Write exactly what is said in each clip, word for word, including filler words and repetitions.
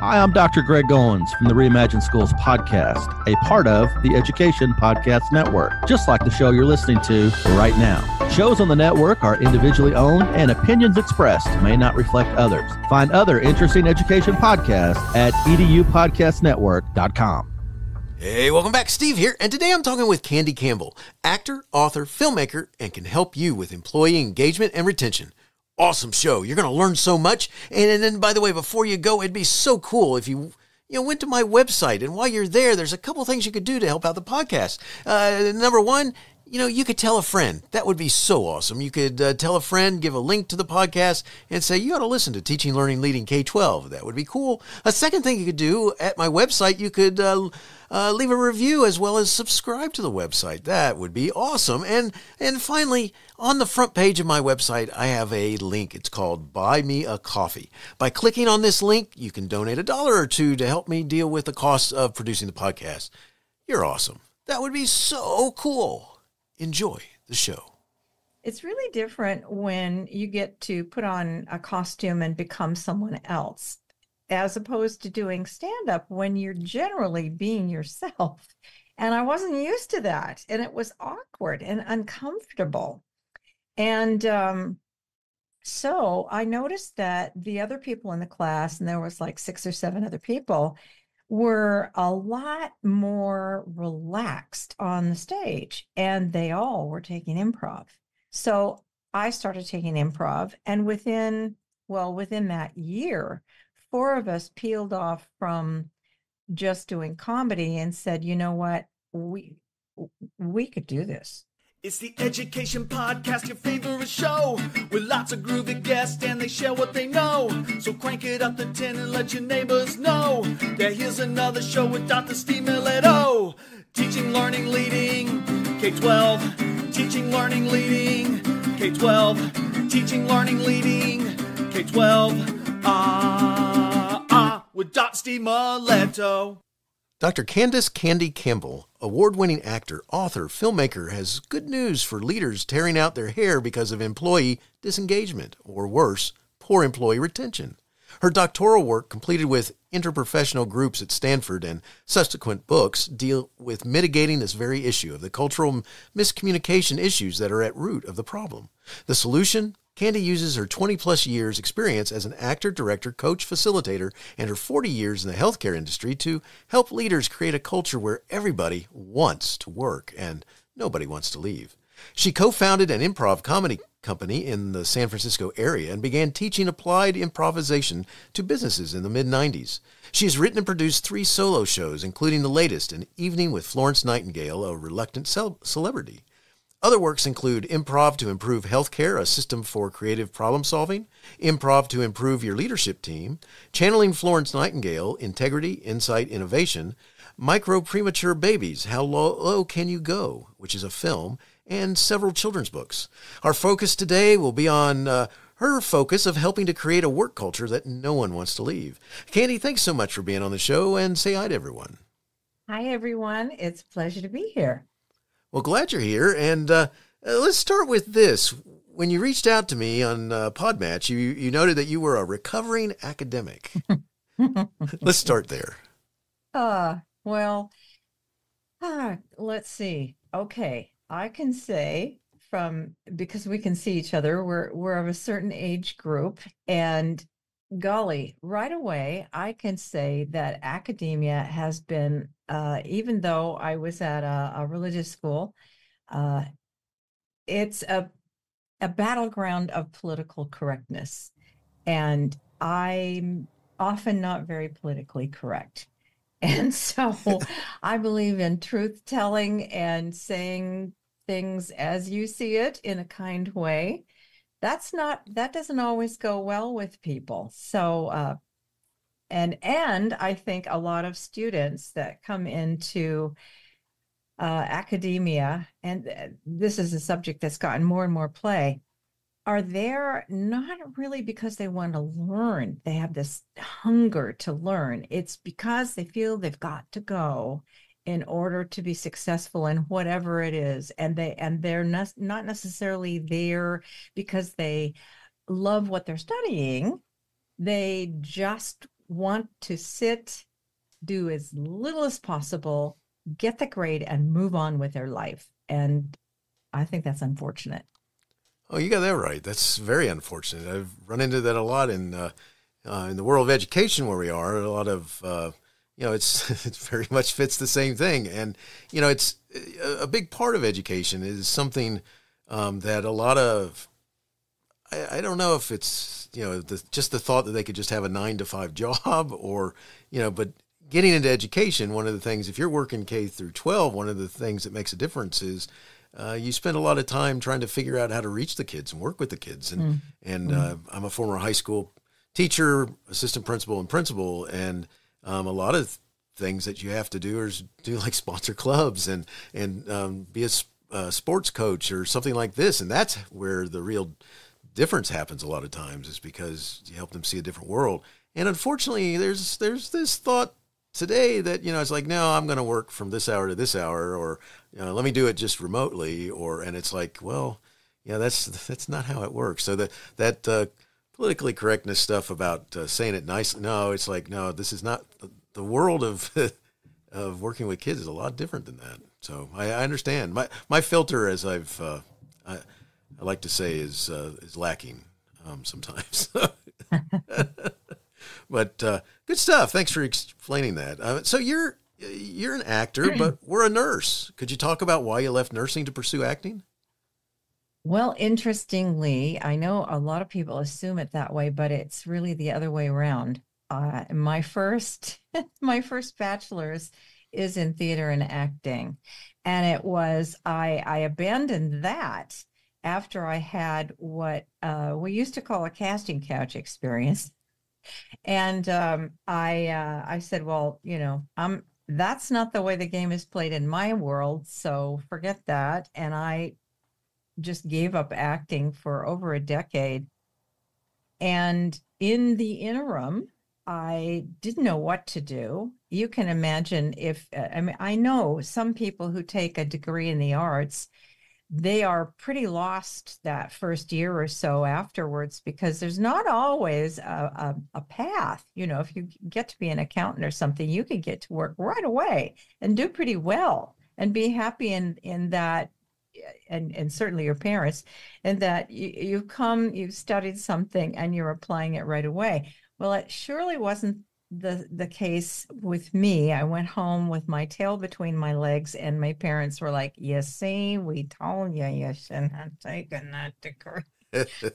Hi, I'm Doctor Greg Goins from the Reimagined Schools podcast, a part of the Education Podcast Network, just like the show you're listening to right now. Shows on the network are individually owned and opinions expressed may not reflect others. Find other interesting education podcasts at edu podcast network dot com. Hey, welcome back. Steve here, and today I'm talking with Candy Campbell, actor, author, filmmaker, and can help you with employee engagement and retention. Awesome show. You're going to learn so much. And, and then, by the way, before you go, it'd be so cool if you you know, went to my website. And while you're there, there's a couple things you could do to help out the podcast. Uh, number one, you know, you could tell a friend. That would be so awesome. You could uh, tell a friend, give a link to the podcast, and say, you ought to listen to Teaching, Learning, Leading K twelve. That would be cool. A second thing you could do at my website, you could uh, uh, leave a review as well as subscribe to the website. That would be awesome. And, and finally, on the front page of my website, I have a link. It's called Buy Me a Coffee. By clicking on this link, you can donate a dollar or two to help me deal with the cost of producing the podcast. You're awesome. That would be so cool. Enjoy the show. It's really different when you get to put on a costume and become someone else, as opposed to doing stand-up when you're generally being yourself. And I wasn't used to that. And it was awkward and uncomfortable. And um, so I noticed that the other people in the class, and there was like six or seven other people, were a lot more relaxed on the stage, and they all were taking improv. So I started taking improv, and within, well, within that year, four of us peeled off from just doing comedy and said, you know what, we, we could do this. It's the Education Podcast, your favorite show, with lots of groovy guests and they share what they know. So crank it up to ten and let your neighbors know that here's another show with Doctor Steve Miletto. Teaching, learning, leading K twelve. Teaching, learning, leading K twelve. Teaching, learning, leading K twelve. Ah, ah, with Doctor Steve Miletto. Doctor Candace Candy Campbell, award-winning actor, author, filmmaker, has good news for leaders tearing out their hair because of employee disengagement, or worse, poor employee retention. Her doctoral work, completed with interprofessional groups at Stanford and subsequent books, deal with mitigating this very issue of the cultural miscommunication issues that are at root of the problem. The solution? Candy uses her twenty-plus years' experience as an actor, director, coach, facilitator, and her forty years in the healthcare industry to help leaders create a culture where everybody wants to work and nobody wants to leave. She co-founded an improv comedy company in the San Francisco area and began teaching applied improvisation to businesses in the mid nineties. She has written and produced three solo shows, including the latest, An Evening with Florence Nightingale, A Reluctant Celebrity. Other works include Improv to Improve Healthcare, A System for Creative Problem Solving, Improv to Improve Your Leadership Team, Channeling Florence Nightingale, Integrity, Insight, Innovation, Micro Premature Babies, How Low Can You Go?, which is a film, and several children's books. Our focus today will be on uh, her focus of helping to create a work culture that no one wants to leave. Candy, thanks so much for being on the show, and say hi to everyone. Hi, everyone. It's a pleasure to be here. Well, glad you're here, and uh, let's start with this. When you reached out to me on uh, Podmatch, you, you noted that you were a recovering academic. Let's start there. Uh, well, uh, let's see. Okay, I can say from, because we can see each other, we're, we're of a certain age group, and golly, right away, I can say that academia has been Uh, even though I was at a, a religious school, uh, it's a, a battleground of political correctness. And I'm often not very politically correct. And so I believe in truth telling and saying things as you see it in a kind way. That's not, that doesn't always go well with people. So, uh, And and I think a lot of students that come into uh, academia, and this is a subject that's gotten more and more play, are there not really because they want to learn. They have this hunger to learn. It's because they feel they've got to go in order to be successful in whatever it is. And, they, and they're not necessarily there because they love what they're studying. They just want to sit, do as little as possible, get the grade, and move on with their life. And I think that's unfortunate. Oh, you got that right. That's very unfortunate. I've run into that a lot in uh, uh, in the world of education where we are. A lot of, uh, you know, it's it very much fits the same thing. And, you know, it's a, a big part of education is something um, that a lot of, I, I don't know if it's, you know, the, just the thought that they could just have a nine to five job or, you know, but getting into education, one of the things, if you're working K through twelve, one of the things that makes a difference is, Uh, you spend a lot of time trying to figure out how to reach the kids and work with the kids. And, mm. and uh, I'm a former high school teacher, assistant principal, and principal. And um, a lot of things that you have to do is do like sponsor clubs and, and um, be a uh, sports coach or something like this. And that's where the real difference happens a lot of times, is because you help them see a different world. And unfortunately, there's, there's this thought today that, you know, it's like, no, I'm going to work from this hour to this hour, or, you know, let me do it just remotely, or, and it's like, well, yeah, that's, that's not how it works. So that, that, uh, politically correctness stuff about uh, saying it nicely. No, it's like, no, this is not the, the world of, of working with kids is a lot different than that. So I, I understand my, my filter, as I've, uh, I, I like to say, is, uh, is lacking, um, sometimes. But uh, good stuff. Thanks for explaining that. Uh, so you're you're an actor, but we're a nurse. Could you talk about why you left nursing to pursue acting? Well, interestingly, I know a lot of people assume it that way, but it's really the other way around. Uh, my first my first bachelor's is in theater and acting, and it was I I abandoned that after I had what uh, we used to call a casting couch experience. And um, I uh, I said, well, you know, um, that's not the way the game is played in my world, so forget that. And I just gave up acting for over a decade. And in the interim, I didn't know what to do. You can imagine if, I mean, I know some people who take a degree in the arts, they are pretty lost that first year or so afterwards, because there's not always a, a, a path. You know, if you get to be an accountant or something, you could get to work right away and do pretty well and be happy in, in that, and, and certainly your parents, and that you, you've come, you've studied something and you're applying it right away. Well, it surely wasn't the the case with me. I went home with my tail between my legs, and my parents were like, you see, we told you you shouldn't have taken that degree.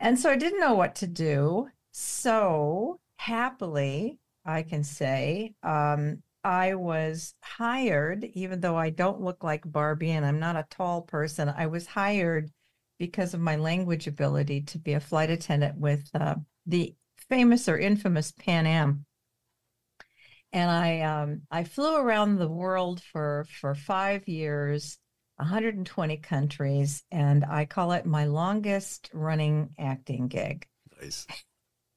And so I didn't know what to do. So happily, I can say, um, I was hired, even though I don't look like Barbie and I'm not a tall person, I was hired because of my language ability to be a flight attendant with uh, the famous or infamous Pan Am. And I um, I flew around the world for, for five years, one hundred twenty countries, and I call it my longest running acting gig. Nice.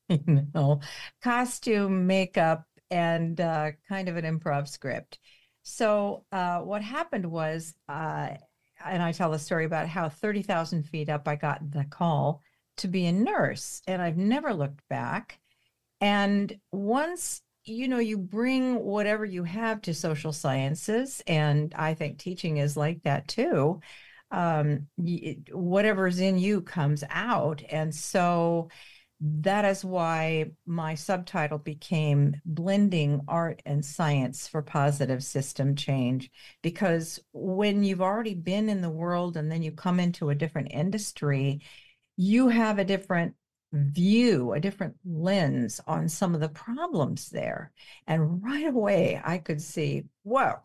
You know, costume, makeup, and uh, kind of an improv script. So uh, what happened was, uh, and I tell the story about how thirty thousand feet up I got the call to be a nurse, and I've never looked back. And once, you know, you bring whatever you have to social sciences, and I think teaching is like that too, um, whatever's in you comes out. And so that is why my subtitle became Blending Art and Science for Positive System Change, because when you've already been in the world and then you come into a different industry, you have a different view, a different lens on some of the problems there. And right away, I could see, whoa,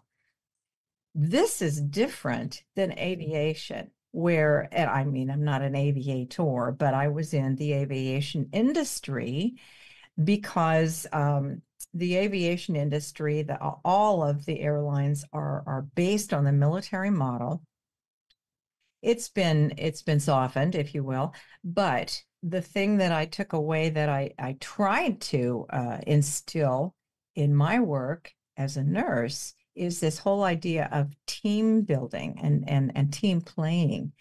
this is different than aviation, where, and I mean, I'm not an aviator, but I was in the aviation industry because um, the aviation industry, the, all of the airlines are, are based on the military model. It's been it's been softened, if you will. But the thing that I took away that I, I tried to uh, instill in my work as a nurse is this whole idea of team building and and, and team playing.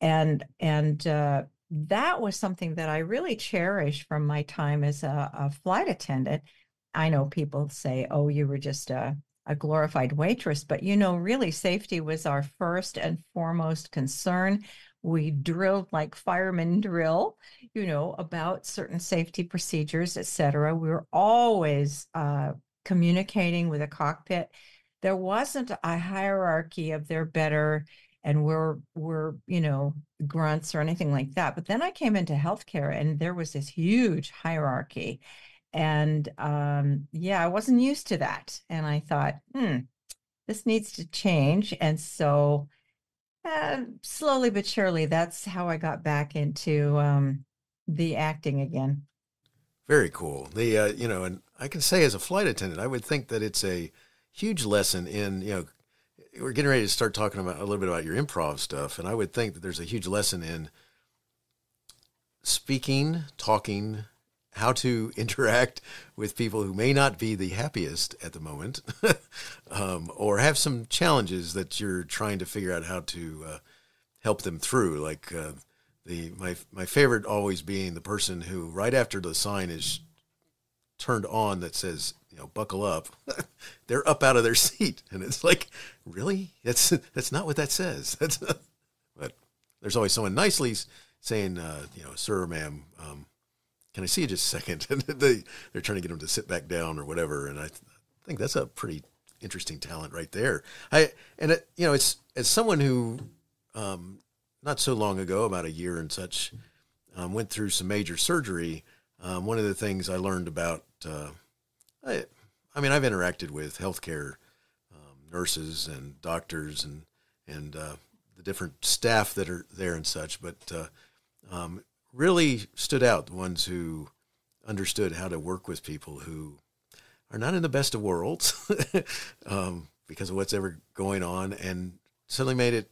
And, and uh, that was something that I really cherished from my time as a, a flight attendant. I know people say, oh, you were just a, a glorified waitress, but you know, really safety was our first and foremost concern. We drilled like firemen drill, you know, about certain safety procedures, et cetera. We were always uh, communicating with a cockpit. There wasn't a hierarchy of they're better and we're, we're, you know, grunts or anything like that. But then I came into healthcare and there was this huge hierarchy. And um, yeah, I wasn't used to that. And I thought, hmm, this needs to change. And so Uh, slowly but surely, that's how I got back into um, the acting again. Very cool. The uh, you know, and I can say as a flight attendant, I would think that it's a huge lesson in, you know, we're getting ready to start talking about a little bit about your improv stuff, and I would think that there's a huge lesson in speaking, talking, how to interact with people who may not be the happiest at the moment um, or have some challenges that you're trying to figure out how to uh, help them through. Like uh, the my, my favorite always being the person who right after the sign is turned on that says, you know, buckle up, they're up out of their seat. And it's like, really? That's, that's not what that says. That's not, but there's always someone nicely saying, uh, you know, sir or ma'am, um, can I see you just a second? And they, they're trying to get them to sit back down or whatever. And I th think that's a pretty interesting talent right there. I, and it, you know, it's, as someone who, um, not so long ago, about a year and such, um, went through some major surgery. Um, one of the things I learned about, uh, I, I mean, I've interacted with healthcare, um, nurses and doctors and, and, uh, the different staff that are there and such, but, uh, um, really stood out, the ones who understood how to work with people who are not in the best of worlds um, because of what's ever going on, and suddenly made it,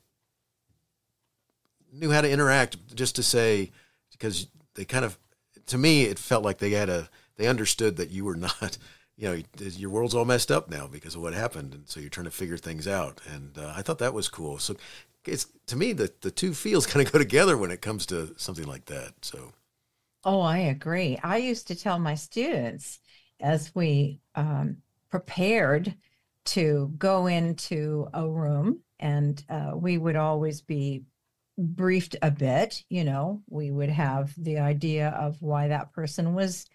knew how to interact just to say, because they kind of, to me, it felt like they had a, they understood that you were not, you know, your world's all messed up now because of what happened. And so you're trying to figure things out. And uh, I thought that was cool. So it's, to me, the, the two fields kind of go together when it comes to something like that. So, oh, I agree. I used to tell my students as we um, prepared to go into a room, and uh, we would always be briefed a bit, you know, we would have the idea of why that person was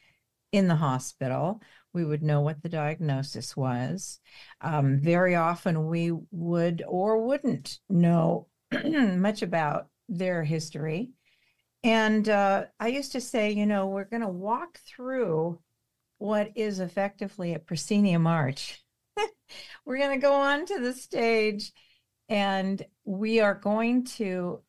in the hospital. We would know what the diagnosis was. Um, very often we would or wouldn't know much about their history. And uh, I used to say, you know, we're going to walk through what is effectively a proscenium arch. We're going to go onto the stage and we are going to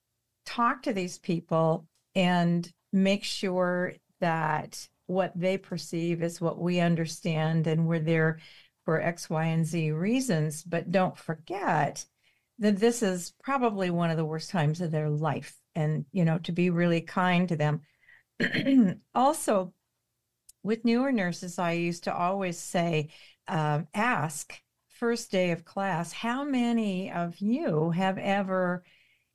talk to these people and make sure that what they perceive is what we understand, and we're there for X, Y, and Z reasons. But don't forget that this is probably one of the worst times of their life, and, you know, to be really kind to them. Also, with newer nurses, I used to always say, um, ask first day of class, how many of you have ever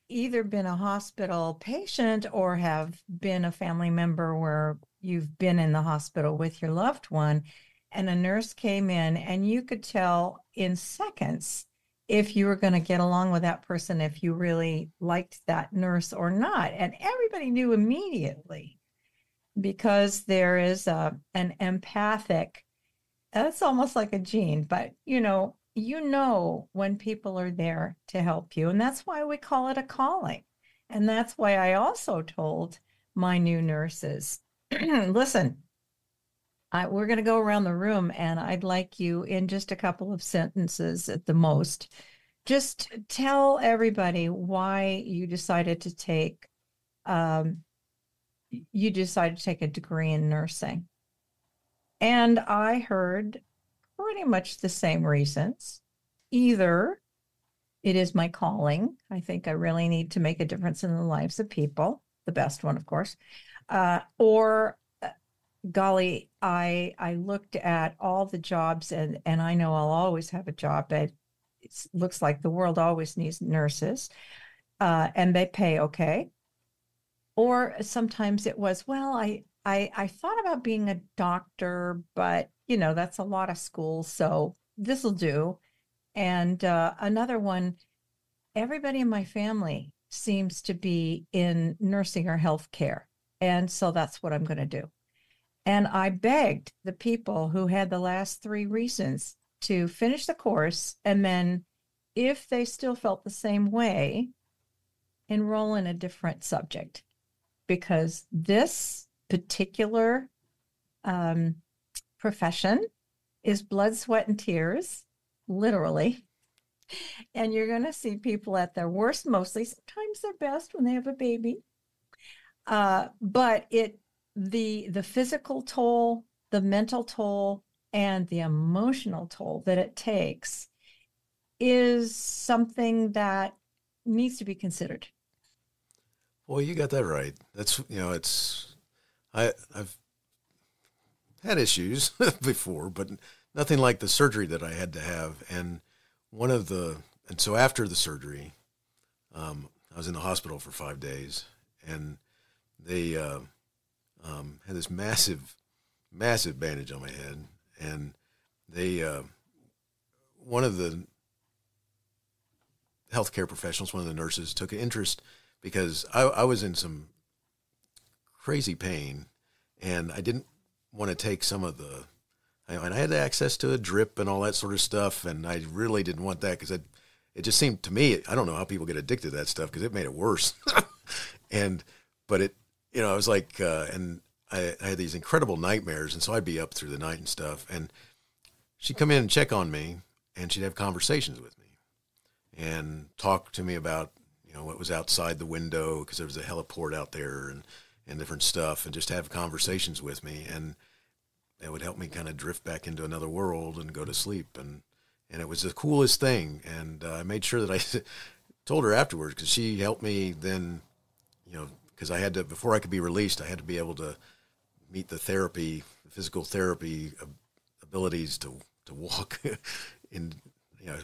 either been a hospital patient or have been a family member where you've been in the hospital with your loved one, and a nurse came in, and you could tell in seconds if you were going to get along with that person, if you really liked that nurse or not. And everybody knew immediately, because there is a, an empathic, that's almost like a gene, but you know, you know when people are there to help you. And that's why we call it a calling. And that's why I also told my new nurses, listen, I, we're going to go around the room, and I'd like you, in just a couple of sentences at the most, just tell everybody why you decided to take, um, you decided to take a degree in nursing. And I heard pretty much the same reasons. Either it is my calling. I think I really need to make a difference in the lives of people. The best one, of course. Uh, or, uh, golly, I I looked at all the jobs, and, and I know I'll always have a job, but it looks like the world always needs nurses, uh, and they pay okay. Or sometimes it was, well, I, I, I thought about being a doctor, but, you know, that's a lot of school, so this will do. And uh, another one, everybody in my family seems to be in nursing or healthcare, and so that's what I'm going to do. And I begged the people who had the last three reasons to finish the course, and then if they still felt the same way, enroll in a different subject, because this particular um, profession is blood, sweat, and tears, literally. And you're going to see people at their worst, mostly, sometimes their best when they have a baby. Uh, but it the the physical toll, the mental toll, and the emotional toll that it takes is something that needs to be considered. Well, you got that right. That's, you know, it's, I, I've had issues before, but nothing like the surgery that I had to have. And one of the, and so after the surgery, um, I was in the hospital for five days and they uh, um, had this massive, massive bandage on my head. And they, uh, one of the healthcare professionals, one of the nurses, took an interest because I, I was in some crazy pain and I didn't want to take some of the, I, and I had access to a drip and all that sort of stuff. And I really didn't want that because it just seemed to me, I don't know how people get addicted to that stuff because it made it worse. and, but it, you know, I was like, uh, and I, I had these incredible nightmares. And so I'd be up through the night and stuff. And she'd come in and check on me and she'd have conversations with me and talk to me about, you know, what was outside the window because there was a heliport out there and, and different stuff, and just have conversations with me. And it would help me kind of drift back into another world and go to sleep. And, and it was the coolest thing. And uh, I made sure that I told her afterwards because she helped me then, you know, because I had to, before I could be released, I had to be able to meet the therapy, the physical therapy abilities to, to walk in, you know,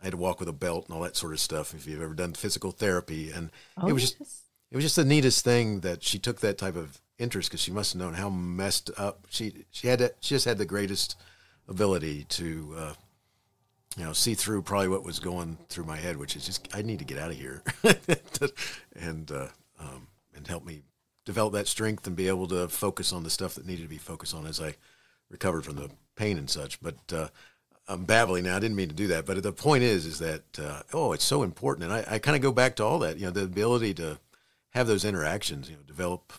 I had to walk with a belt and all that sort of stuff. If you've ever done physical therapy, and oh, it was just, yes. It was just the neatest thing that she took that type of interest because she must have known how messed up she, she had, to, she just had the greatest ability to, uh, you know, see through probably what was going through my head, which is just, I need to get out of here and, uh, um, and help me develop that strength and be able to focus on the stuff that needed to be focused on as I recovered from the pain and such. But, uh, I'm babbling now. I didn't mean to do that. But the point is, is that, uh, oh, it's so important. And I, I kind of go back to all that, you know, the ability to have those interactions, you know, develop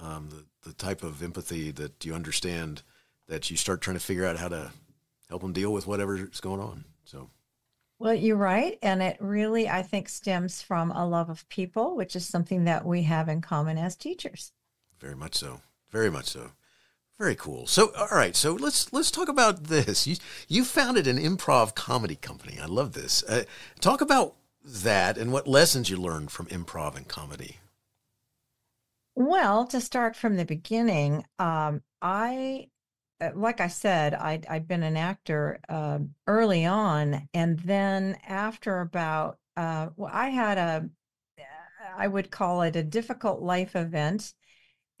um, the, the type of empathy that you understand, that you start trying to figure out how to help them deal with whatever's going on. So, well, you're right. And it really, I think, stems from a love of people, which is something that we have in common as teachers. Very much so. Very much so. Very cool. So, all right. So let's, let's talk about this. You, you founded an improv comedy company. I love this. Uh, talk about that and what lessons you learned from improv and comedy. Well, to start from the beginning, um, I, like I said, I, I'd been an actor uh, early on. And then after about, uh, well, I had a, I would call it a difficult life event,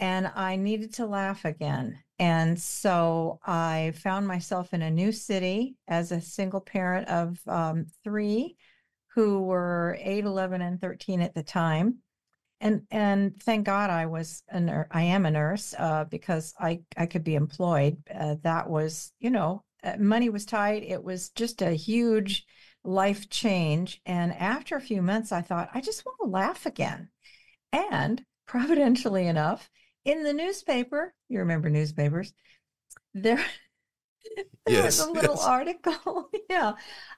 and I needed to laugh again. And so I found myself in a new city as a single parent of um, three who were eight, eleven, and thirteen at the time. And and thank God I was a nurse. I am a nurse uh, because I, I could be employed. Uh, that was, you know, money was tight. It was just a huge life change. And after a few months, I thought, I just want to laugh again. And providentially enough, in the newspaper, you remember newspapers, there, there yes, was a little yes. article. yeah.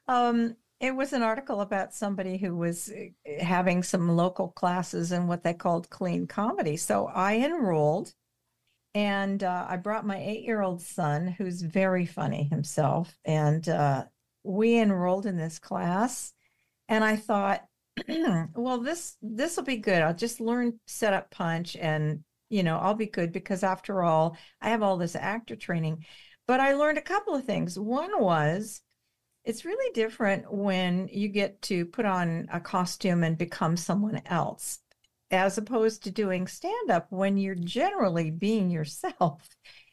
Um, it was an article about somebody who was having some local classes in what they called clean comedy. So I enrolled, and uh, I brought my eight-year-old son, who's very funny himself. And uh, we enrolled in this class, and I thought, well, this this will be good. I'll just learn setup punch, and, you know, I'll be good because after all, I have all this actor training. But I learned a couple of things. One was, it's really different when you get to put on a costume and become someone else. as opposed to doing stand-up when you're generally being yourself.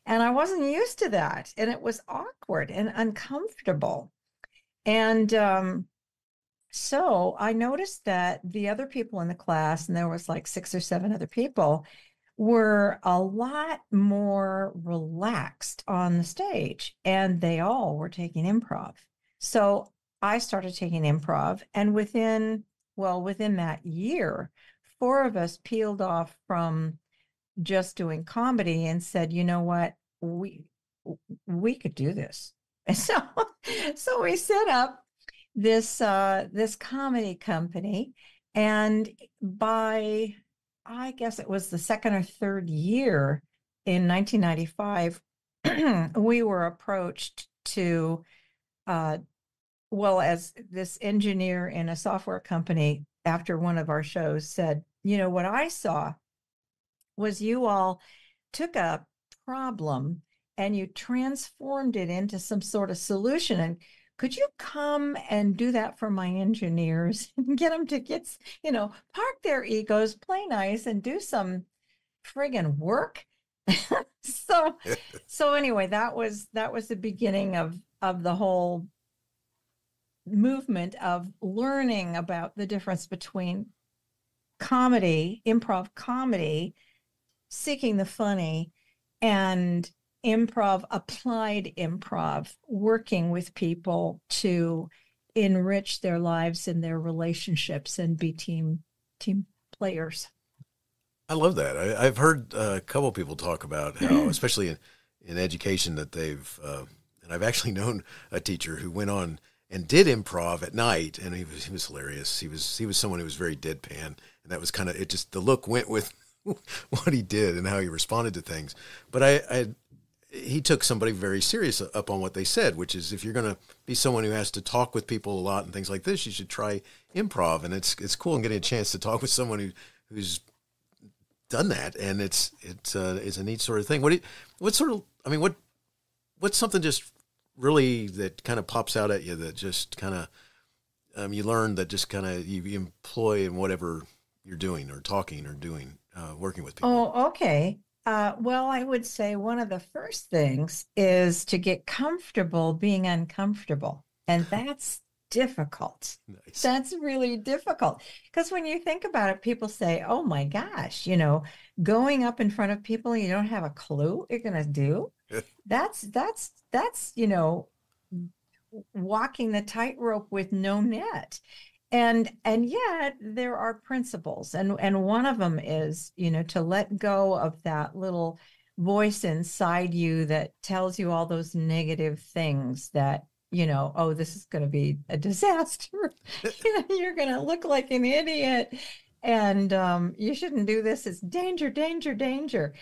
And I wasn't used to that. And it was awkward and uncomfortable. And um, so I noticed that the other people in the class, and there was like six or seven other people, were a lot more relaxed on the stage. And they all were taking improv. So I started taking improv. And within, well, within that year, four of us peeled off from just doing comedy and said, you know what, we we could do this. And so so we set up this uh this comedy company, and by I guess it was the second or third year in nineteen ninety-five we were approached to uh well as this engineer in a software company after one of our shows said, you know what I saw was you all took a problem and you transformed it into some sort of solution. And could you come and do that for my engineers and get them to get, you know, park their egos, play nice, and do some friggin' work? so, so anyway, that was that was the beginning of of the whole movement of learning about the difference between comedy, improv comedy, seeking the funny, and improv, applied improv, working with people to enrich their lives and their relationships and be team team players. I love that. I, I've heard a couple of people talk about how, especially in, in education, that they've, uh, and I've actually known a teacher who went on and did improv at night, and he was he was hilarious. He was he was someone who was very deadpan, and that was kind of it. Just the look went with what he did and how he responded to things. But I, I, he took somebody very serious up on what they said, which is if you're going to be someone who has to talk with people a lot and things like this, you should try improv. And it's, it's cool. And getting a chance to talk with someone who, who's done that. And it's, it's uh, it's a neat sort of thing. What, do you, what sort of, I mean, what, what's something just really that kind of pops out at you that just kind of, um, you learn that just kind of you employ in whatever you're doing or talking or doing? Uh, working with people? Oh, okay. Uh, well, I would say one of the first things is to get comfortable being uncomfortable. And that's difficult. Nice. That's really difficult. Because when you think about it, people say, oh my gosh, you know, going up in front of people, you don't have a clue what you're going to do. that's, that's, that's, you know, walking the tightrope with no net. And and yet there are principles, and, and one of them is, you know, to let go of that little voice inside you that tells you all those negative things that, you know, oh, this is going to be a disaster. You know, you're going to look like an idiot, and um, you shouldn't do this. It's danger, danger, danger.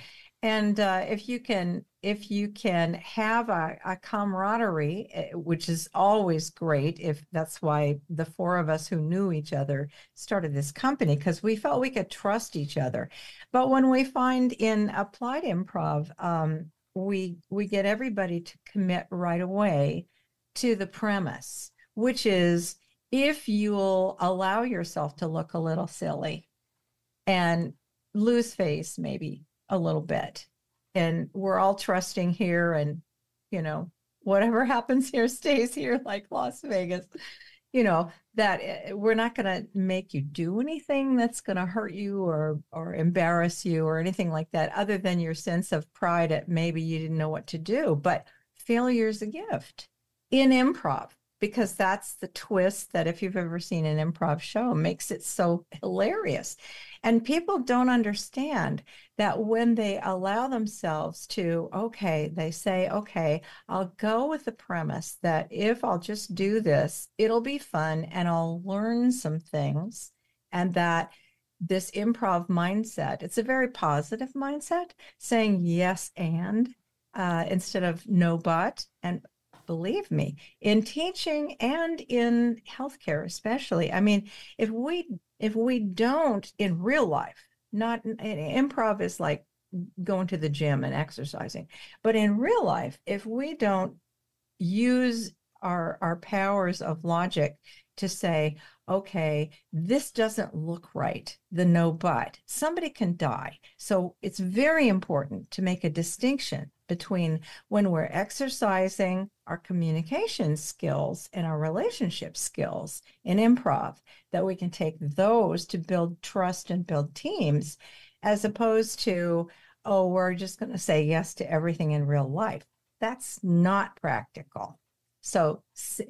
And uh, if you can, if you can have a, a camaraderie, which is always great, if that's why the four of us who knew each other started this company, because we felt we could trust each other. But when we find in applied improv, um, we we get everybody to commit right away to the premise, which is if you'll allow yourself to look a little silly and lose face, maybe a little bit, and we're all trusting here, and you know, whatever happens here stays here, like Las Vegas, you know, that we're not going to make you do anything that's going to hurt you or or embarrass you or anything like that, other than your sense of pride at maybe you didn't know what to do. But failure's a gift in improv, because that's the twist that, if you've ever seen an improv show, makes it so hilarious. And people don't understand that when they allow themselves to, okay, they say, okay, I'll go with the premise that if I'll just do this, it'll be fun and I'll learn some things. And that this improv mindset, it's a very positive mindset, saying yes and uh, instead of no but. And believe me, in teaching and in healthcare especially, I mean, if we if we don't in real life, not improv is like going to the gym and exercising, but in real life, if we don't use our, our powers of logic to say, okay, this doesn't look right, the no but. Somebody can die. So it's very important to make a distinction between when we're exercising our communication skills and our relationship skills in improv, that we can take those to build trust and build teams, as opposed to, oh, we're just going to say yes to everything in real life. That's not practical. So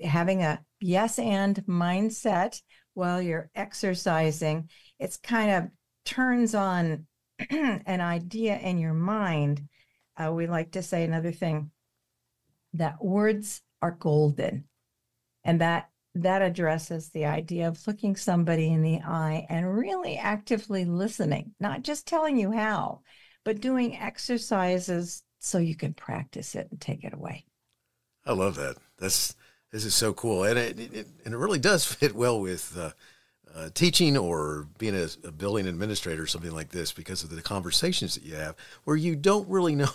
having a yes and mindset while you're exercising, it's kind of turns on an idea in your mind. Uh, we like to say another thing, that words are golden. And that that addresses the idea of looking somebody in the eye and really actively listening, not just telling you how, but doing exercises so you can practice it and take it away. I love that. That's this is so cool. And it, it, and it really does fit well with uh, uh, teaching or being a, a building administrator or something like this, because of the conversations that you have where you don't really know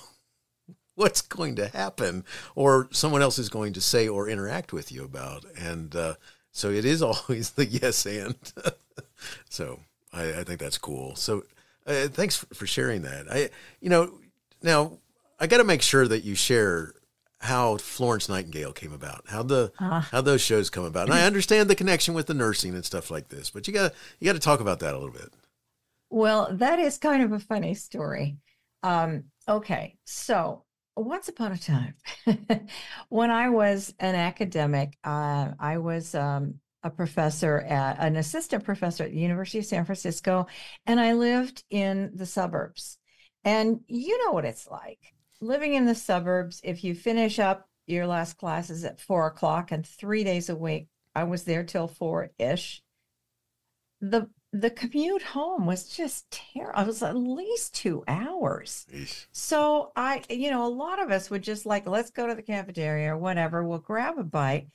what's going to happen or someone else is going to say or interact with you about. And uh, so it is always the yes and. So I, I think that's cool. So uh, thanks for, for sharing that. I, you know, now I got to make sure that you share how Florence Nightingale came about, how the uh, how those shows come about. And I understand the connection with the nursing and stuff like this, but you gotta you gotta talk about that a little bit. Well, that is kind of a funny story. Um, okay, so once upon a time, when I was an academic, uh, I was um, a professor, at, an assistant professor at the University of San Francisco, and I lived in the suburbs. And you know what it's like. Living in the suburbs, if you finish up your last classes at four o'clock and three days a week, I was there till four-ish. The the commute home was just terrible. It was at least two hours. Eesh. So I, you know, a lot of us would just like, let's go to the cafeteria or whatever. We'll grab a bite.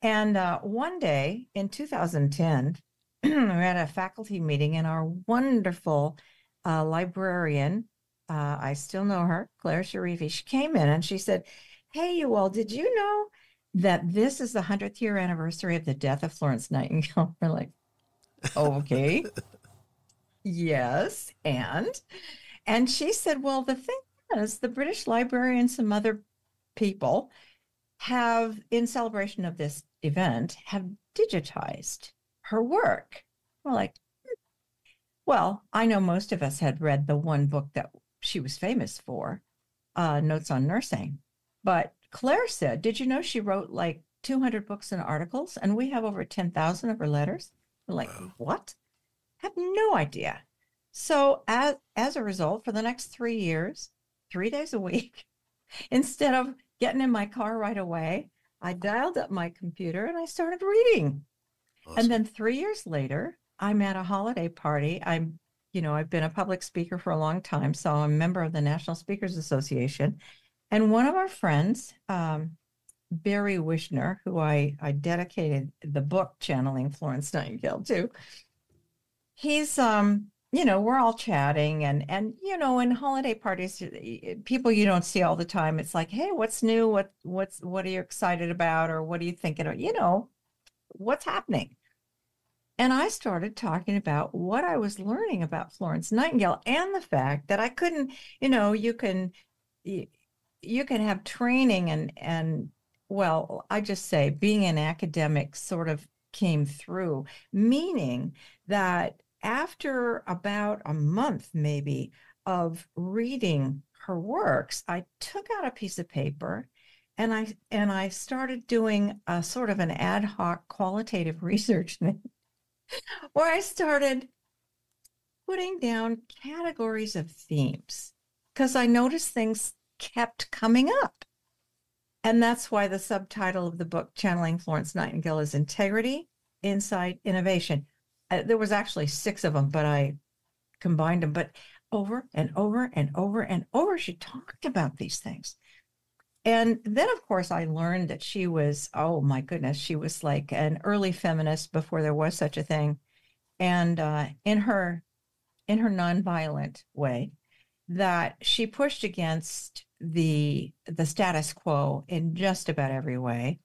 And uh, one day in two thousand ten, we had a faculty meeting, and our wonderful uh, librarian, Uh, I still know her, Claire Sharifi, she came in and she said, hey, you all, did you know that this is the hundredth year anniversary of the death of Florence Nightingale? We're like, oh, okay, yes, and? And she said, well, the thing is, the British Library and some other people have, in celebration of this event, have digitized her work. We're like, well, I know most of us had read the one book that she was famous for, uh, Notes on Nursing. But Claire said, did you know she wrote like two hundred books and articles, and we have over ten thousand of her letters? We're like, wow. What? I have no idea. So as, as a result, for the next three years, three days a week, instead of getting in my car right away, I dialed up my computer and I started reading. Awesome. And then three years later, I'm at a holiday party. I'm, you know, I've been a public speaker for a long time, so I'm a member of the National Speakers Association. And one of our friends, um, Barry Wishner, who I, I dedicated the book Channeling Florence Nightingale to, he's, um, you know, we're all chatting and, and, you know, in holiday parties, people you don't see all the time, it's like, hey, what's new? What, what's, what are you excited about? Or what are you thinking of? You know, what's happening? And I started talking about what I was learning about Florence Nightingale and the fact that I couldn't, you know, you can, you, you can have training and, and well, I just say being an academic sort of came through, meaning that after about a month maybe of reading her works, I took out a piece of paper and I, and I started doing a sort of an ad hoc qualitative research thing, where I started putting down categories of themes because I noticed things kept coming up. And that's why the subtitle of the book, Channeling Florence Nightingale, is Integrity, Insight, Innovation. Uh, there was actually six of them, but I combined them. But over and over and over and over, she talked about these things. And then, of course, I learned that she was, oh, my goodness, she was like an early feminist before there was such a thing. And uh, in her in her nonviolent way, that she pushed against the the status quo in just about every way.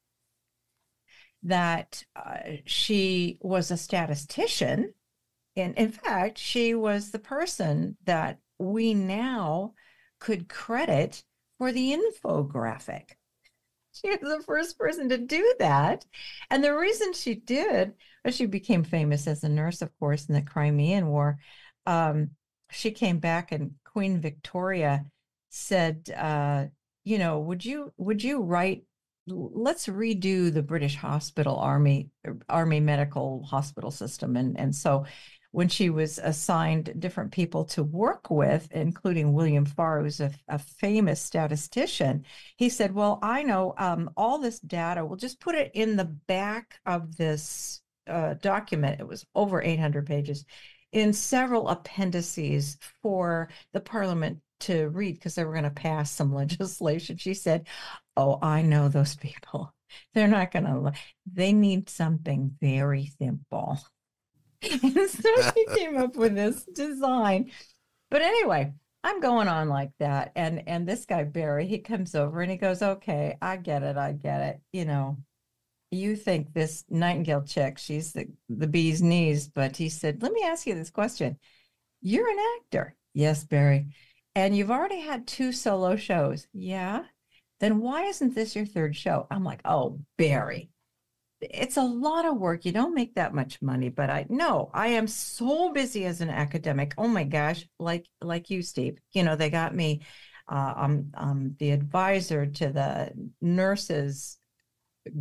that uh, she was a statistician. And in fact, she was the person that we now could credit for the infographic. She was the first person to do that. And the reason she did, well, she became famous as a nurse, of course, in the Crimean War. Um, she came back and Queen Victoria said, uh, you know, would you would you write, let's redo the British hospital army, army medical hospital system. And, and so when she was assigned different people to work with, including William Farr, who's a, a famous statistician, he said, well, I know um, all this data, we'll just put it in the back of this uh, document. It was over eight hundred pages in several appendices for the Parliament to read because they were going to pass some legislation. She said, oh, I know those people. They're not going to, they need something very simple. And so she came up with this design. But anyway, I'm going on like that. And and this guy, Barry, he comes over and he goes, okay, I get it. I get it. You know, you think this Nightingale chick, she's the, the bee's knees. But he said, let me ask you this question. You're an actor. Yes, Barry. And you've already had two solo shows. Yeah. Then why isn't this your third show? I'm like, oh, Barry, it's a lot of work. You don't make that much money, but I know I am so busy as an academic. Oh my gosh. Like, like you, Steve, you know, they got me, uh, I'm, I'm the advisor to the nurses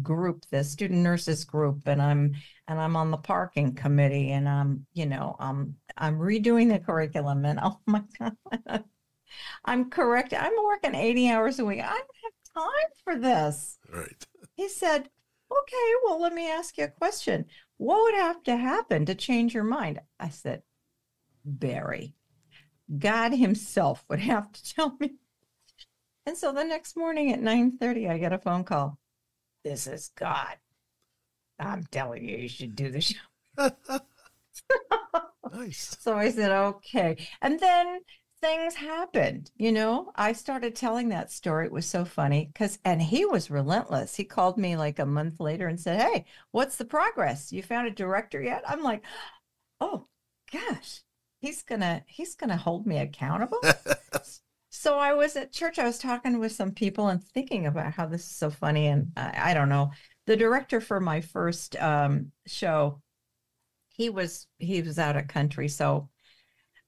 group, the student nurses group. And I'm, and I'm on the parking committee and I'm, you know, I'm, I'm redoing the curriculum and oh my God, I'm correct. I'm working eighty hours a week. I don't have time for this. Right. He said, okay, well, let me ask you a question. What would have to happen to change your mind? I said, Barry, God himself would have to tell me. And so the next morning at nine thirty, I get a phone call. This is God. I'm telling you, you should do the show. Nice. So I said, okay. And then things happened, you know, I started telling that story. It was so funny because, and he was relentless. He called me like a month later and said, hey, what's the progress? You found a director yet? I'm like, oh gosh, he's gonna, he's gonna hold me accountable. So I was at church. I was talking with some people and thinking about how this is so funny. And I, I don't know, the director for my first um, show, he was, he was out of country. So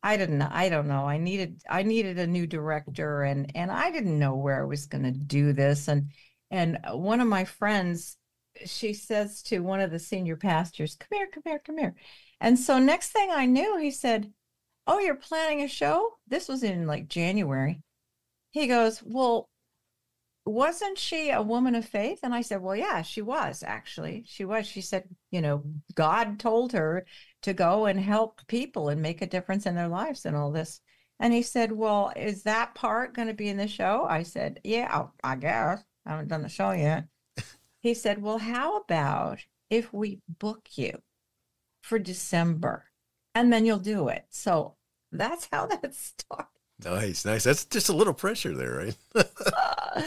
I didn't, I don't know. I needed, I needed a new director and, and I didn't know where I was going to do this. And, and one of my friends, she says to one of the senior pastors, come here, come here, come here. And so next thing I knew, he said, oh, you're planning a show. This was in like January. He goes, well, wasn't she a woman of faith? And I said, well, yeah, she was actually, she was, she said, you know, God told her to go and help people and make a difference in their lives and all this. And he said, well, is that part going to be in the show? I said, yeah, I guess. I haven't done the show yet. He said, well, how about if we book you for December and then you'll do it. So that's how that started. Nice, nice. That's just a little pressure there, right? uh,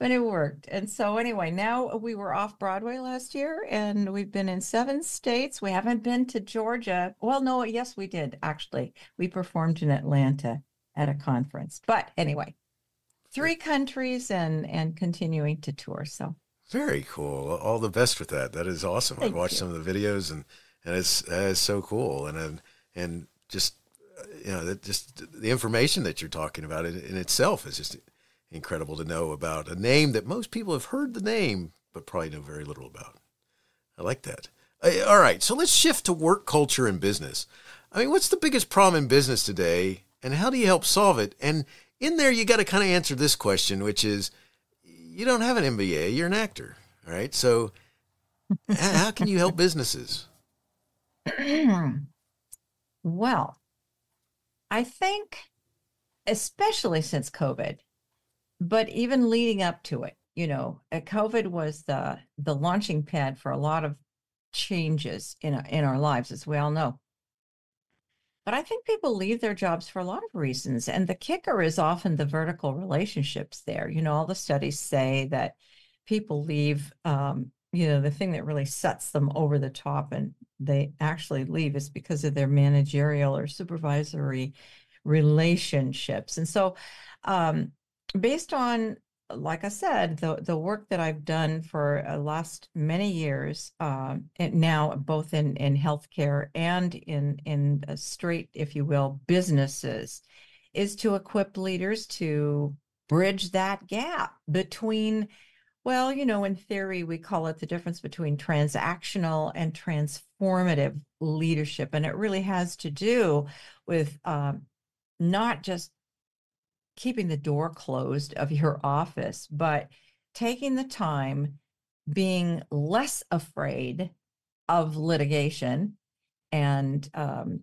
But it worked. And so anyway, now we were off Broadway last year and we've been in seven states. We haven't been to Georgia. Well, no, yes, we did. Actually, we performed in Atlanta at a conference, but anyway, three countries and, and continuing to tour. So very cool. All the best with that. That is awesome. Thank I watched you. Some of the videos and, and it's, it's so cool. And, and, and just, you know, that just the information that you're talking about in, in itself is just incredible to know about a name that most people have heard the name, but probably know very little about. I like that. All right. So let's shift to work culture and business. I mean, what's the biggest problem in business today and how do you help solve it? And in there, you got to kind of answer this question, which is you don't have an M B A, you're an actor. All right. So how can you help businesses? Well, I think, especially since COVID, but even leading up to it, you know, COVID was the the launching pad for a lot of changes in our, in our lives, as we all know. But I think people leave their jobs for a lot of reasons. And the kicker is often the vertical relationships there. You know, all the studies say that people leave um, you know, the thing that really sets them over the top and they actually leave is because of their managerial or supervisory relationships. And so um, based on, like I said, the, the work that I've done for the uh, last many years, um, and now both in, in healthcare and in, in a straight, if you will, businesses, is to equip leaders to bridge that gap between, well, you know, in theory, we call it the difference between transactional and transformative leadership. And it really has to do with um, not just keeping the door closed of your office, but taking the time, being less afraid of litigation and um,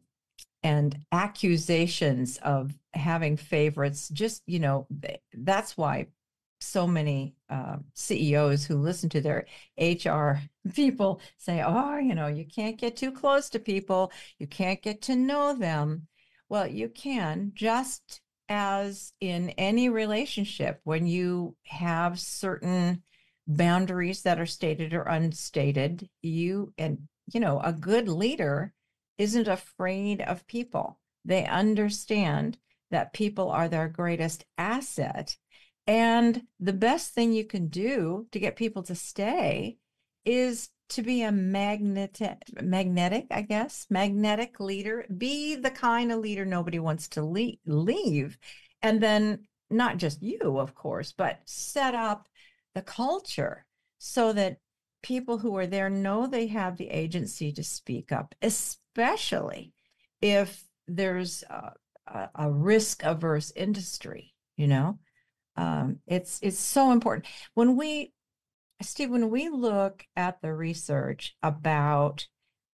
and accusations of having favorites. Just, you know, that's why so many uh, C E Os who listen to their H R people say, oh, you know, you can't get too close to people. You can't get to know them. Well, you can, just as in any relationship, when you have certain boundaries that are stated or unstated, you and, you know, a good leader isn't afraid of people. They understand that people are their greatest asset. And the best thing you can do to get people to stay is to be a magnetic, magnetic, I guess, magnetic leader. Be the kind of leader nobody wants to leave, leave. And then not just you, of course, but set up the culture so that people who are there know they have the agency to speak up, especially if there's a, a, a risk-averse industry, you know? Um, it's it's so important. When we, Steve, when we look at the research about,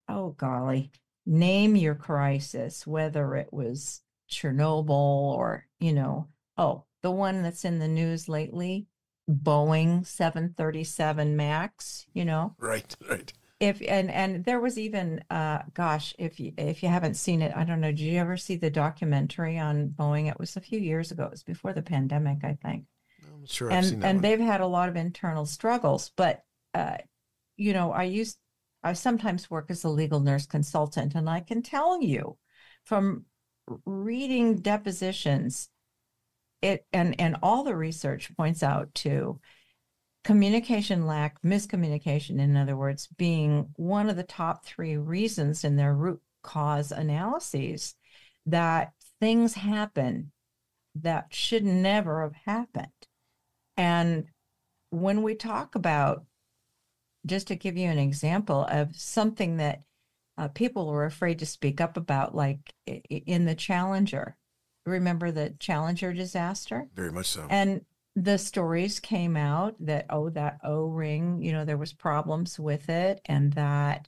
oh golly, name your crisis, whether it was Chernobyl or, you know, oh, the one that's in the news lately, Boeing seven thirty-seven Max, you know? Right, right. If and and there was even, uh, gosh, if you, if you haven't seen it, I don't know, did you ever see the documentary on Boeing? It was a few years ago. It was before the pandemic, I think. I'm sure I've and, seen that And one. They've had a lot of internal struggles. But, uh, you know, I used, I sometimes work as a legal nurse consultant, and I can tell you from reading depositions, it and, and all the research points out too, communication lack, miscommunication, in other words, being one of the top three reasons in their root cause analyses that things happen that should never have happened. And when we talk about, just to give you an example of something that uh, people were afraid to speak up about, like in the Challenger, remember the Challenger disaster? Very much so. And the stories came out that, oh, that O-ring, you know, there was problems with it, and that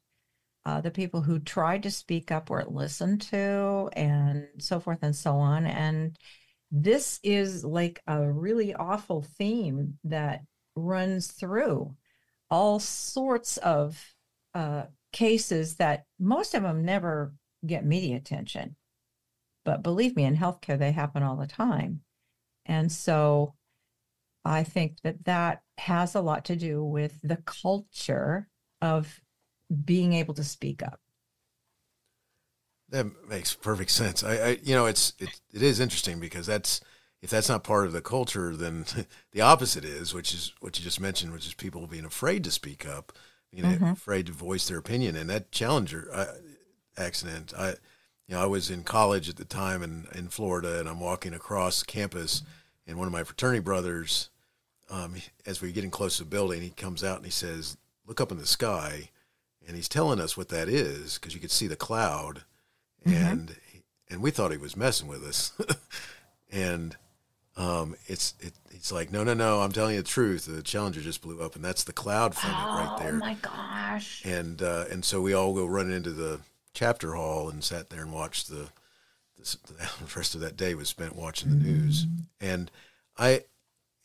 uh, the people who tried to speak up weren't listened to, and so forth and so on. And this is like a really awful theme that runs through all sorts of uh, cases that most of them never get media attention. But believe me, in healthcare, they happen all the time. And so I think that that has a lot to do with the culture of being able to speak up. That makes perfect sense. I, I you know, it's, it, it is interesting because that's, if that's not part of the culture, then the opposite is, which is what you just mentioned, which is people being afraid to speak up, you know, mm-hmm. afraid to voice their opinion. And that Challenger uh, accident, I, you know, I was in college at the time in, in Florida, and I'm walking across campus, and one of my fraternity brothers, Um, as we were getting close to the building, he comes out and he says, look up in the sky. And he's telling us what that is, because you could see the cloud. Mm-hmm. And and we thought he was messing with us. and um, it's it, it's like, no, no, no, I'm telling you the truth. The Challenger just blew up, and that's the cloud from oh, it right there. Oh, my gosh. And, uh, and so we all go running into the chapter hall and sat there and watched the, the, the rest of that day was spent watching the news. Mm-hmm. And I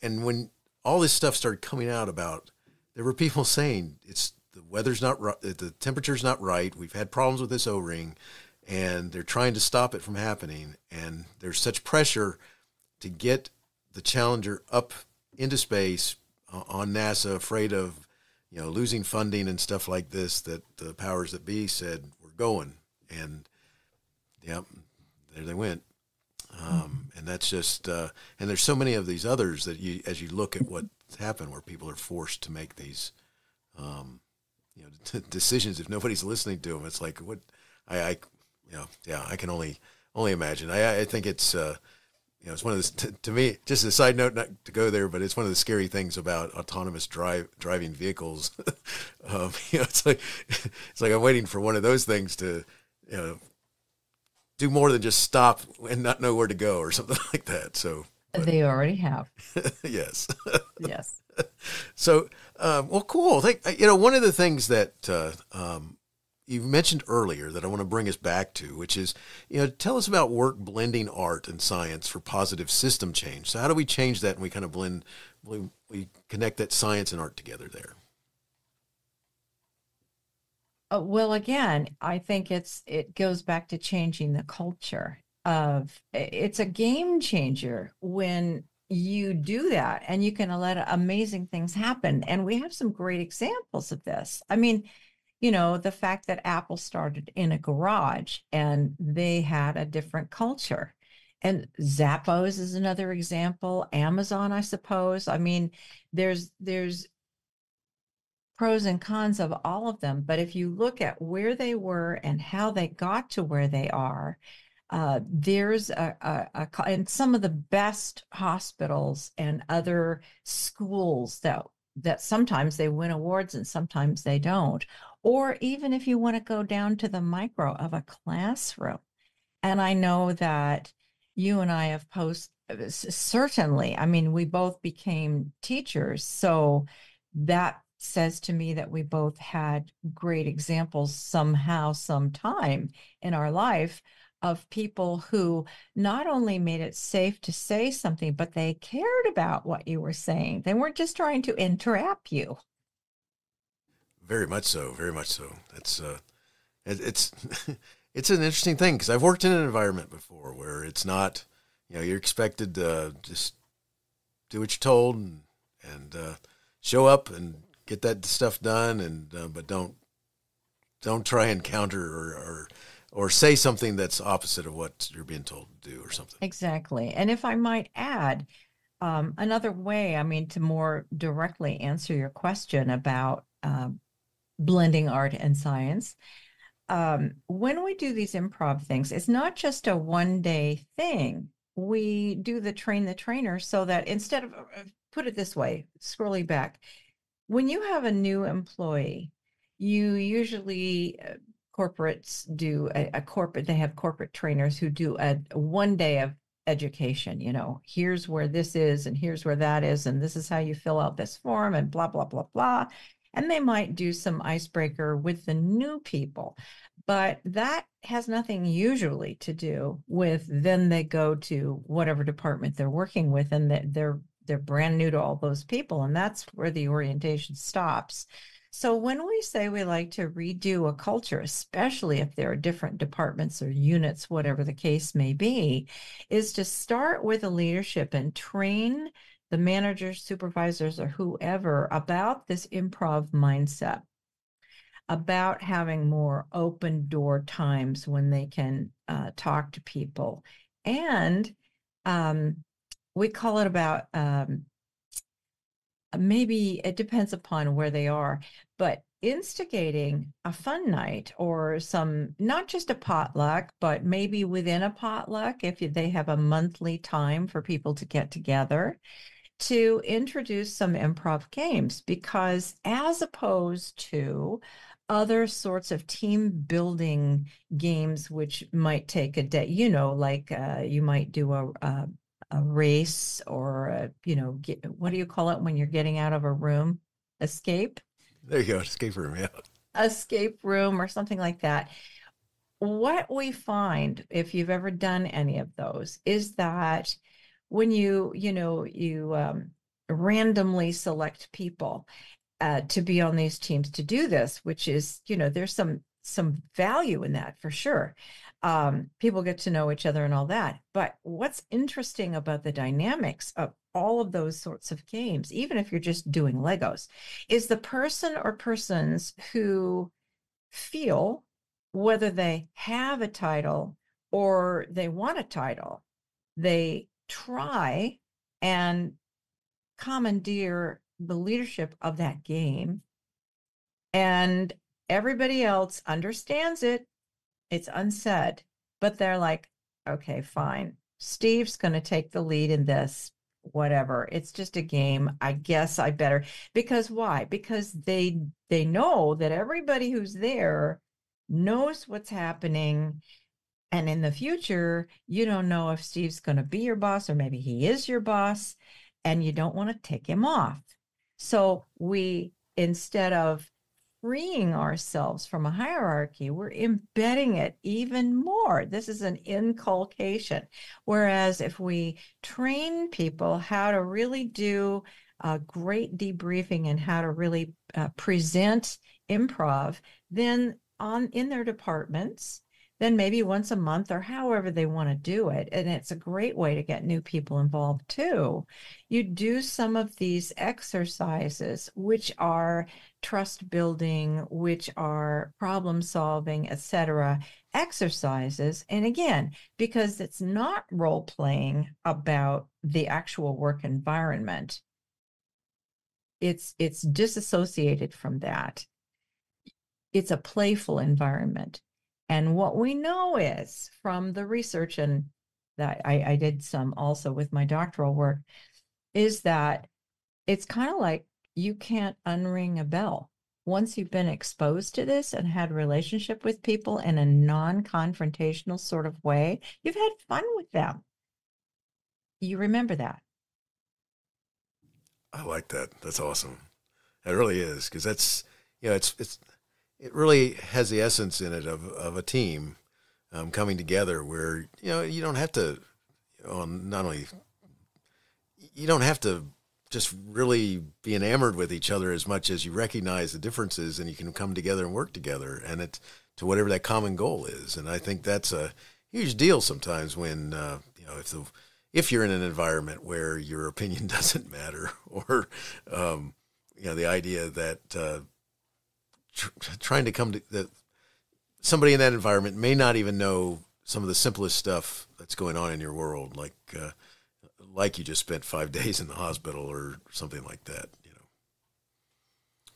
and when... all this stuff started coming out about, there were people saying it's the weather's not right, the temperature's not right. We've had problems with this O-ring, and they're trying to stop it from happening. And there's such pressure to get the Challenger up into space uh, on NASA, afraid of, you know, losing funding and stuff like this, that the powers that be said, we're going. And, yep, there they went. Um, and that's just, uh, and there's so many of these others that you, as you look at what's happened, where people are forced to make these, um, you know, t decisions. If nobody's listening to them, it's like, what, I, I you know, yeah, I can only, only imagine. I, I think it's, uh, you know, it's one of the, t to me, just a side note, not to go there, but it's one of the scary things about autonomous drive, driving vehicles. um, you know, it's like, it's like I'm waiting for one of those things to, you know, do more than just stop and not know where to go or something like that. So but. They already have. Yes. Yes. So, um, well, cool. Thank, you know, one of the things that uh, um, you mentioned earlier that I want to bring us back to, which is, you know, tell us about work blending art and science for positive system change. So how do we change that? And we kind of blend, we, we connect that science and art together there. Well, again, I think it's it goes back to changing the culture of it's a game changer when you do that, and you can let amazing things happen. And we have some great examples of this. I mean, you know, the fact that Apple started in a garage and they had a different culture. And Zappos is another example. Amazon, I suppose. I mean, there's there's. pros and cons of all of them, but if you look at where they were and how they got to where they are, uh, there's a, a, a and some of the best hospitals and other schools that that sometimes they win awards and sometimes they don't. Or even if you want to go down to the micro of a classroom, and I know that you and I have posted certainly. I mean, we both became teachers, so that says to me that we both had great examples somehow, sometime in our life of people who not only made it safe to say something, but they cared about what you were saying. They weren't just trying to entrap you. Very much so. Very much so. That's uh, it, it's it's an interesting thing because I've worked in an environment before where it's not, you know, you're expected to just do what you're told and, and uh, show up and get that stuff done, and uh, but don't don't try and counter or, or or say something that's opposite of what you're being told to do or something. Exactly. And if I might add um, another way, I mean, to more directly answer your question about uh, blending art and science, um, when we do these improv things, it's not just a one-day thing. We do the train the trainer so that instead of, put it this way, scrolling back, when you have a new employee, you usually uh, corporates do a, a corporate, they have corporate trainers who do a, a one day of education, you know, here's where this is and here's where that is. And this is how you fill out this form and blah, blah, blah, blah. And they might do some icebreaker with the new people, but that has nothing usually to do with then they go to whatever department they're working with and that they're They're brand new to all those people, and that's where the orientation stops. So when we say we like to redo a culture, especially if there are different departments or units, whatever the case may be, is to start with the leadership and train the managers, supervisors, or whoever about this improv mindset, about having more open door times when they can uh, talk to people. And um, we call it about, um, maybe it depends upon where they are, but instigating a fun night or some, not just a potluck, but maybe within a potluck, if they have a monthly time for people to get together, to introduce some improv games, because as opposed to other sorts of team building games, which might take a day, you know, like uh, you might do a, a a race or, a, you know, get, what do you call it when you're getting out of a room? Escape? There you go, escape room, yeah. Escape room or something like that. What we find, if you've ever done any of those, is that when you, you know, you um, randomly select people uh, to be on these teams to do this, which is, you know, there's some some value in that for sure. Um, people get to know each other and all that. But what's interesting about the dynamics of all of those sorts of games, even if you're just doing Legos, is the person or persons who feel, whether they have a title or they want a title, they try and commandeer the leadership of that game, and everybody else understands it. It's unsaid, but they're like, okay, fine. Steve's going to take the lead in this, whatever. It's just a game. I guess I better, because why? Because they, they know that everybody who's there knows what's happening. And in the future, you don't know if Steve's going to be your boss, or maybe he is your boss, and you don't want to tick him off. So we, instead of freeing ourselves from a hierarchy, we're embedding it even more. This is an inculcation. Whereas if we train people how to really do a great debriefing and how to really uh, present improv, then on in their departments, then maybe once a month or however they want to do it. And it's a great way to get new people involved too. You do some of these exercises, which are trust building, which are problem solving, et cetera exercises. And again, because it's not role playing about the actual work environment, it's, it's disassociated from that. It's a playful environment. And what we know is from the research, and that I, I did some also with my doctoral work, is that it's kind of like you can't unring a bell. Once you've been exposed to this and had a relationship with people in a non-confrontational sort of way, you've had fun with them. You remember that. I like that. That's awesome. It really is, because that's, you know, it's, it's, it really has the essence in it of, of a team um, coming together where, you know, you don't have to, you know, not only, you don't have to just really be enamored with each other as much as you recognize the differences, and you can come together and work together and it's to whatever that common goal is. And I think that's a huge deal sometimes when, uh, you know, if the, if you're in an environment where your opinion doesn't matter, or, um, you know, the idea that, uh, trying to come to that, somebody in that environment may not even know some of the simplest stuff that's going on in your world. Like, uh, like you just spent five days in the hospital or something like that, you know?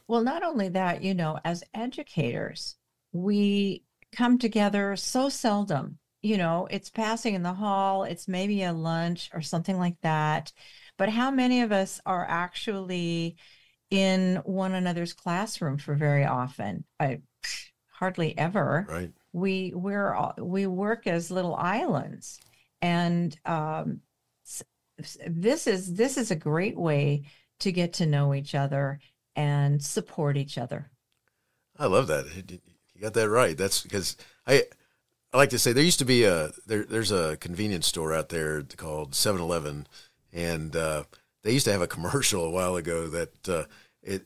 Well, not only that, you know, as educators, we come together so seldom, you know, it's passing in the hall, it's maybe a lunch or something like that. But how many of us are actually in one another's classroom for very often? I hardly ever. Right. We we're all, we work as little islands, and um, this is this is a great way to get to know each other and support each other. I love that. You got that right. That's because I I like to say there used to be a there there's a convenience store out there called seven eleven, and uh, they used to have a commercial a while ago that uh, it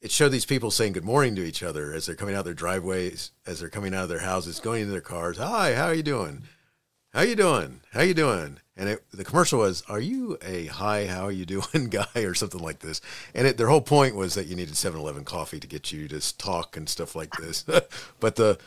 it showed these people saying good morning to each other as they're coming out of their driveways, as they're coming out of their houses, going into their cars. Hi, how are you doing? How you doing? How you doing? And it, the commercial was, are you a hi, how are you doing guy or something like this? And it, their whole point was that you needed seven eleven coffee to get you to talk and stuff like this. But the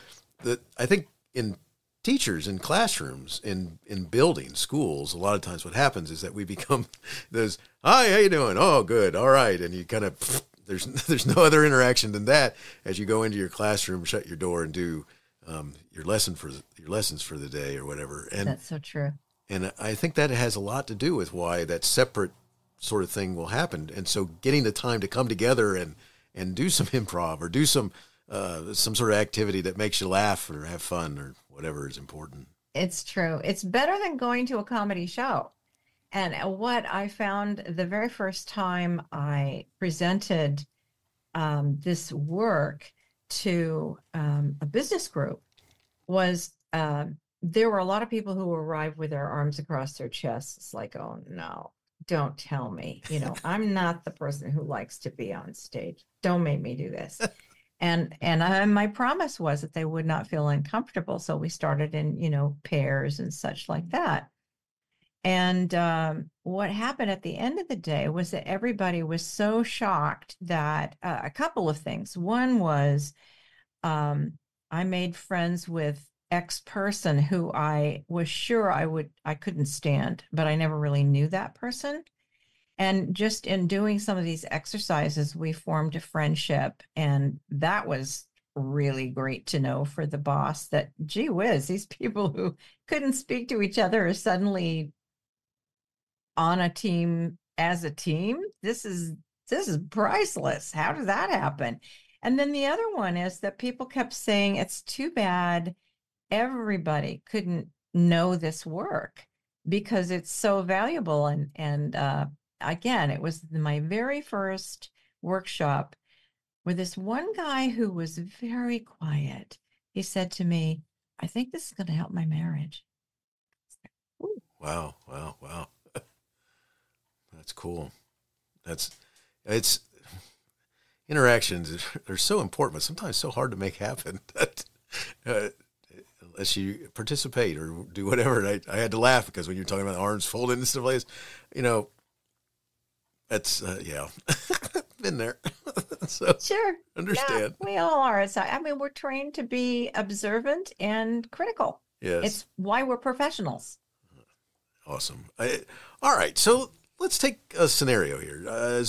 the I think in teachers in classrooms, in, in building schools, a lot of times what happens is that we become those, hi, how you doing? Oh, good. All right. And you kind of, pfft, there's, there's no other interaction than that as you go into your classroom, shut your door and do um, your lesson for your lessons for the day or whatever. And that's so true. And I think that has a lot to do with why that separate sort of thing will happen. And so getting the time to come together and, and do some improv or do some, uh, some sort of activity that makes you laugh or have fun or whatever is important. It's true. It's better than going to a comedy show. And what I found the very first time I presented um, this work to um, a business group was uh, there were a lot of people who arrived with their arms across their chests. It's like, oh no, don't tell me, you know, I'm not the person who likes to be on stage. Don't make me do this. And and I, my promise was that they would not feel uncomfortable. So we started in, you know, pairs and such like that. And um, what happened at the end of the day was that everybody was so shocked that uh, a couple of things. One was um, I made friends with X person who I was sure I would I couldn't stand, but I never really knew that person. And just in doing some of these exercises, we formed a friendship. And that was really great to know for the boss that, gee whiz, these people who couldn't speak to each other are suddenly on a team as a team. This is, this is priceless. How did that happen? And then the other one is that people kept saying, it's too bad everybody couldn't know this work because it's so valuable. And, and, uh, again, it was my very first workshop where this one guy who was very quiet, he said to me, I think this is going to help my marriage. Ooh. Wow. Wow. Wow. That's cool. That's, it's interactions. They're so important, but sometimes so hard to make happen that, uh, unless you participate or do whatever. And I, I had to laugh because when you're talking about arms folded and stuff like this, you know, That's, uh, yeah, been there. So sure. Understand. Yeah, we all are. It's, I mean, we're trained to be observant and critical. Yes. It's why we're professionals. Awesome. I, all right. So let's take a scenario here. Uh,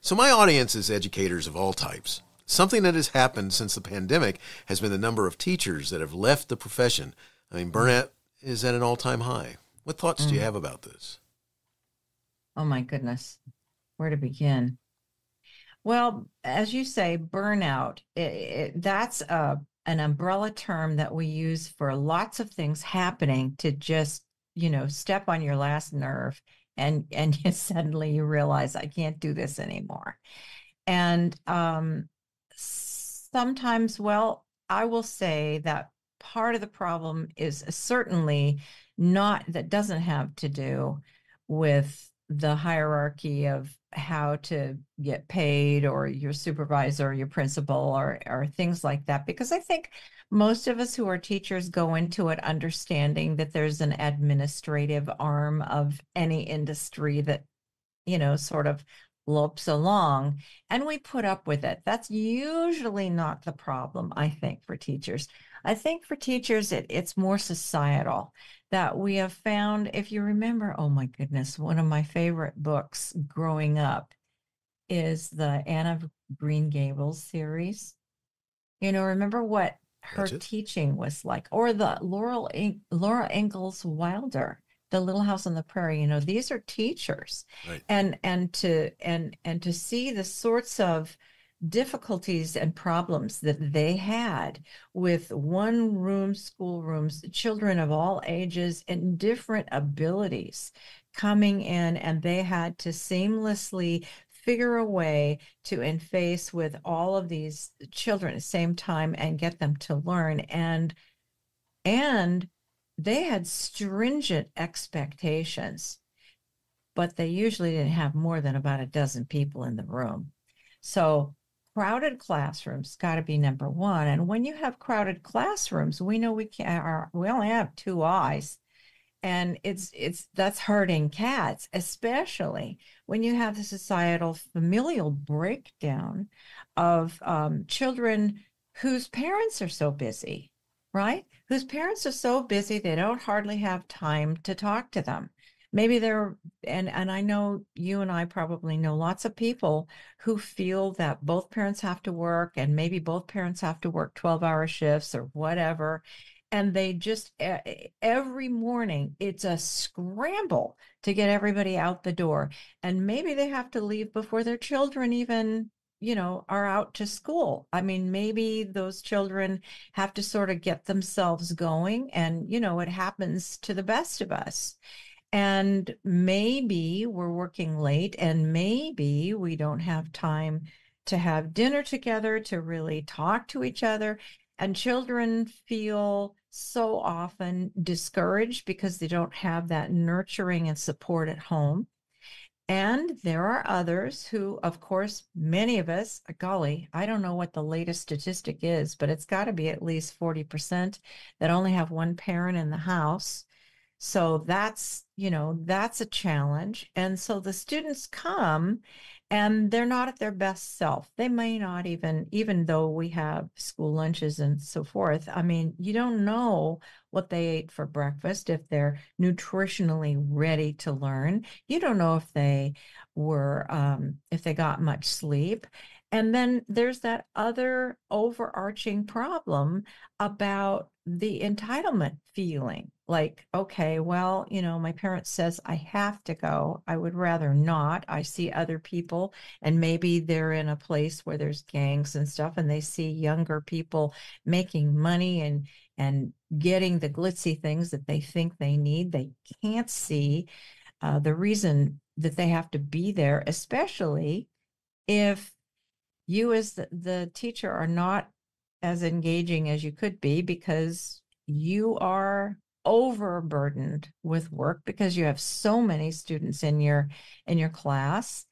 so my audience is educators of all types. Something that has happened since the pandemic has been the number of teachers that have left the profession. I mean, burnout is at an all-time high. What thoughts mm. do you have about this? Oh, my goodness. Where to begin? Well, as you say, burnout, it, it, that's a, an umbrella term that we use for lots of things happening to just, you know, step on your last nerve and, and you suddenly you realize I can't do this anymore. And um, sometimes, well, I will say that part of the problem is certainly not, that doesn't have to do with the hierarchy of how to get paid or your supervisor or your principal or, or things like that. Because I think most of us who are teachers go into it understanding that there's an administrative arm of any industry that, you know, sort of lopes along and we put up with it. That's usually not the problem, I think, for teachers. I think for teachers, it, it's more societal that we have found, if you remember, oh my goodness, one of my favorite books growing up is the Anne of Green Gables series. You know, remember what her teaching was like, or the Laurel In- Laura Ingalls Wilder, The Little House on the Prairie. You know, these are teachers, right. and and to and and to see the sorts of difficulties and problems that they had with one room schoolrooms, children of all ages and different abilities coming in, and they had to seamlessly figure a way to interface with all of these children at the same time and get them to learn. And and they had stringent expectations, but they usually didn't have more than about a dozen people in the room. So crowded classrooms got to be number one. And when you have crowded classrooms, we know we can't, our, we only have two eyes, and it's, it's, that's hurting cats, especially when you have the societal familial breakdown of um, children whose parents are so busy, right? Whose parents are so busy, they don't hardly have time to talk to them. Maybe they're, and, and I know you and I probably know lots of people who feel that both parents have to work, and maybe both parents have to work twelve hour shifts or whatever. And they just, every morning, it's a scramble to get everybody out the door. And maybe they have to leave before their children even, you know, are out to school. I mean, maybe those children have to sort of get themselves going, and, you know, it happens to the best of us. And maybe we're working late, and maybe we don't have time to have dinner together, to really talk to each other. And children feel so often discouraged because they don't have that nurturing and support at home. And there are others who, of course, many of us, golly, I don't know what the latest statistic is, but it's got to be at least forty percent that only have one parent in the house. So that's, you know, that's a challenge. And so the students come and they're not at their best self. They may not even, even though we have school lunches and so forth, I mean, you don't know what they ate for breakfast, if they're nutritionally ready to learn. You don't know if they were, um, if they got much sleep. And then there's that other overarching problem about the entitlement feeling. Like, okay, well, you know, my parent says I have to go. I would rather not. I see other people, and maybe they're in a place where there's gangs and stuff, and they see younger people making money and and getting the glitzy things that they think they need. They can't see uh, the reason that they have to be there, especially if you as the, the teacher are not as engaging as you could be, because you are overburdened with work because you have so many students in your in your class.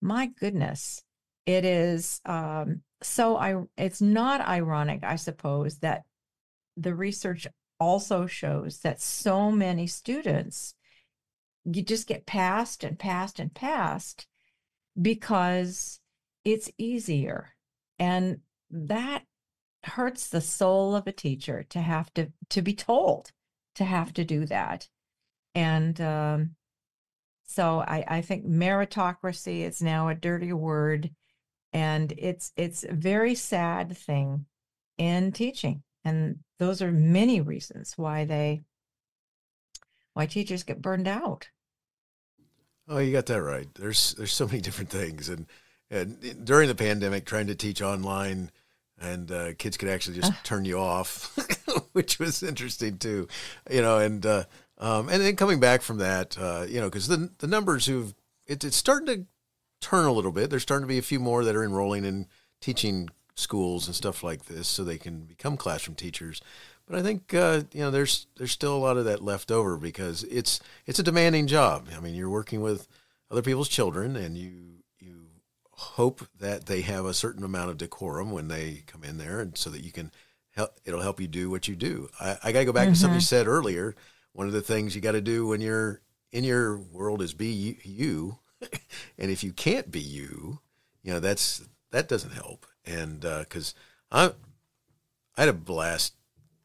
My goodness, it is um, so I it's not ironic, I suppose, that the research also shows that so many students, you just get passed and passed and passed because it's easier. And that hurts the soul of a teacher to have to to be told to have to do that. And um, so I, I think meritocracy is now a dirty word, and it's it's a very sad thing in teaching. And those are many reasons why they why teachers get burned out. Oh, you got that right. There's there's so many different things, and and during the pandemic, trying to teach online, and uh, kids could actually just uh. turn you off. Which was interesting too, you know, and, uh, um, and then coming back from that, uh, you know, cause the, the numbers who've, it, it's starting to turn a little bit. There's starting to be a few more that are enrolling in teaching schools and stuff like this, so they can become classroom teachers. But I think, uh, you know, there's, there's still a lot of that left over because it's, it's a demanding job. I mean, you're working with other people's children, and you, you hope that they have a certain amount of decorum when they come in there, and so that you can Help, it'll help you do what you do. I, I got to go back mm-hmm. to something you said earlier. One of the things you got to do when you're in your world is be you. And if you can't be you, you know, that's, that doesn't help. And uh, cause I, I had a blast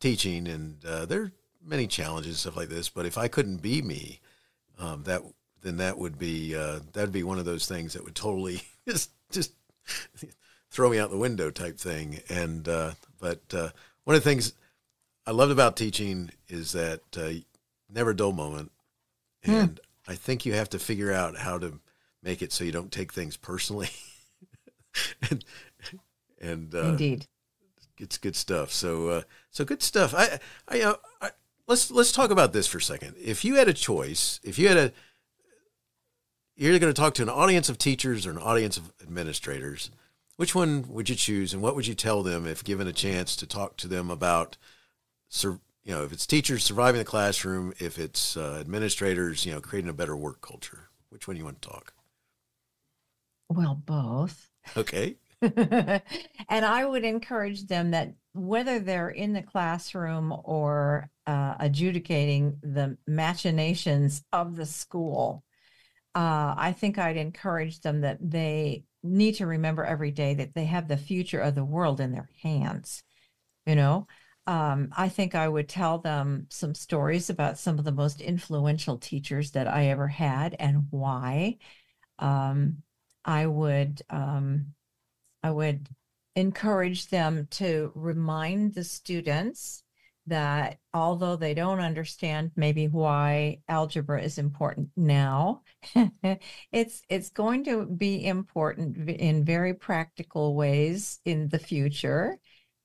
teaching, and uh, there are many challenges and stuff like this, but if I couldn't be me, um, that, then that would be, uh, that'd be one of those things that would totally just, just throw me out the window type thing. And, uh, But uh, one of the things I loved about teaching is that uh, never a dull moment. And mm. I think you have to figure out how to make it so you don't take things personally. and and uh, Indeed. It's good stuff. So, uh, so good stuff. I, I, uh, I, let's, let's talk about this for a second. If you had a choice, if you had a, you're going to talk to an audience of teachers or an audience of administrators, which one would you choose, and what would you tell them if given a chance to talk to them about, you know, if it's teachers surviving the classroom, if it's uh, administrators, you know, creating a better work culture? Which one do you want to talk? Well, both. Okay. And I would encourage them that whether they're in the classroom or uh, adjudicating the machinations of the school, uh, I think I'd encourage them that they need to remember every day that they have the future of the world in their hands. You know, um, I think I would tell them some stories about some of the most influential teachers that I ever had and why. Um, I would, um, I would encourage them to remind the students that although they don't understand maybe why algebra is important now, it's it's going to be important in very practical ways in the future,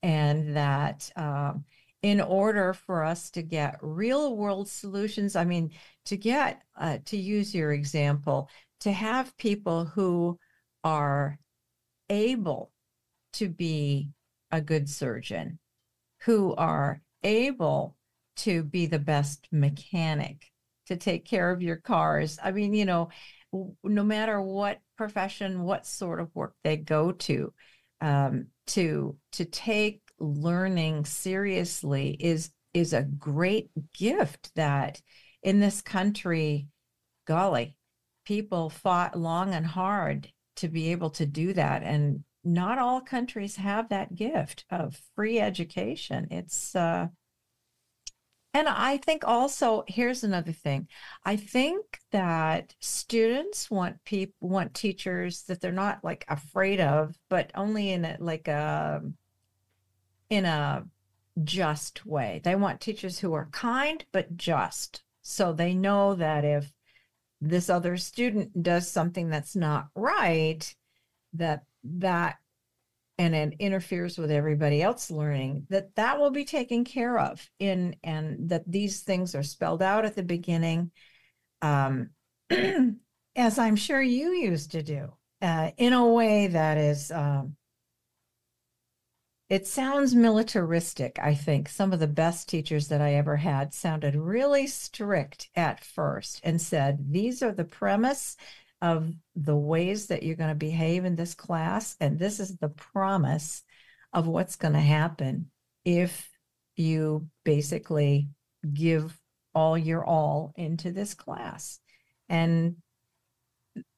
and that um, in order for us to get real world solutions, I mean, to get, uh, to use your example, to have people who are able to be a good surgeon, who are able to be the best mechanic, to take care of your cars. I mean, you know, no matter what profession, what sort of work they go to, um, to to take learning seriously is is a great gift that in this country, golly, people fought long and hard to be able to do that. And not all countries have that gift of free education. It's, uh, and I think also, here's another thing. I think that students want people, want teachers that they're not like afraid of, but only in a, like a, in a just way. They want teachers who are kind, but just. So they know that if this other student does something that's not right, that that, and it interferes with everybody else learning, that that will be taken care of in, and that these things are spelled out at the beginning, um, as I'm sure you used to do, uh, in a way that is, um, it sounds militaristic, I think. Some of the best teachers that I ever had sounded really strict at first and said, these are the premise of the ways that you're going to behave in this class, and this is the promise of what's going to happen if you basically give all your all into this class. And,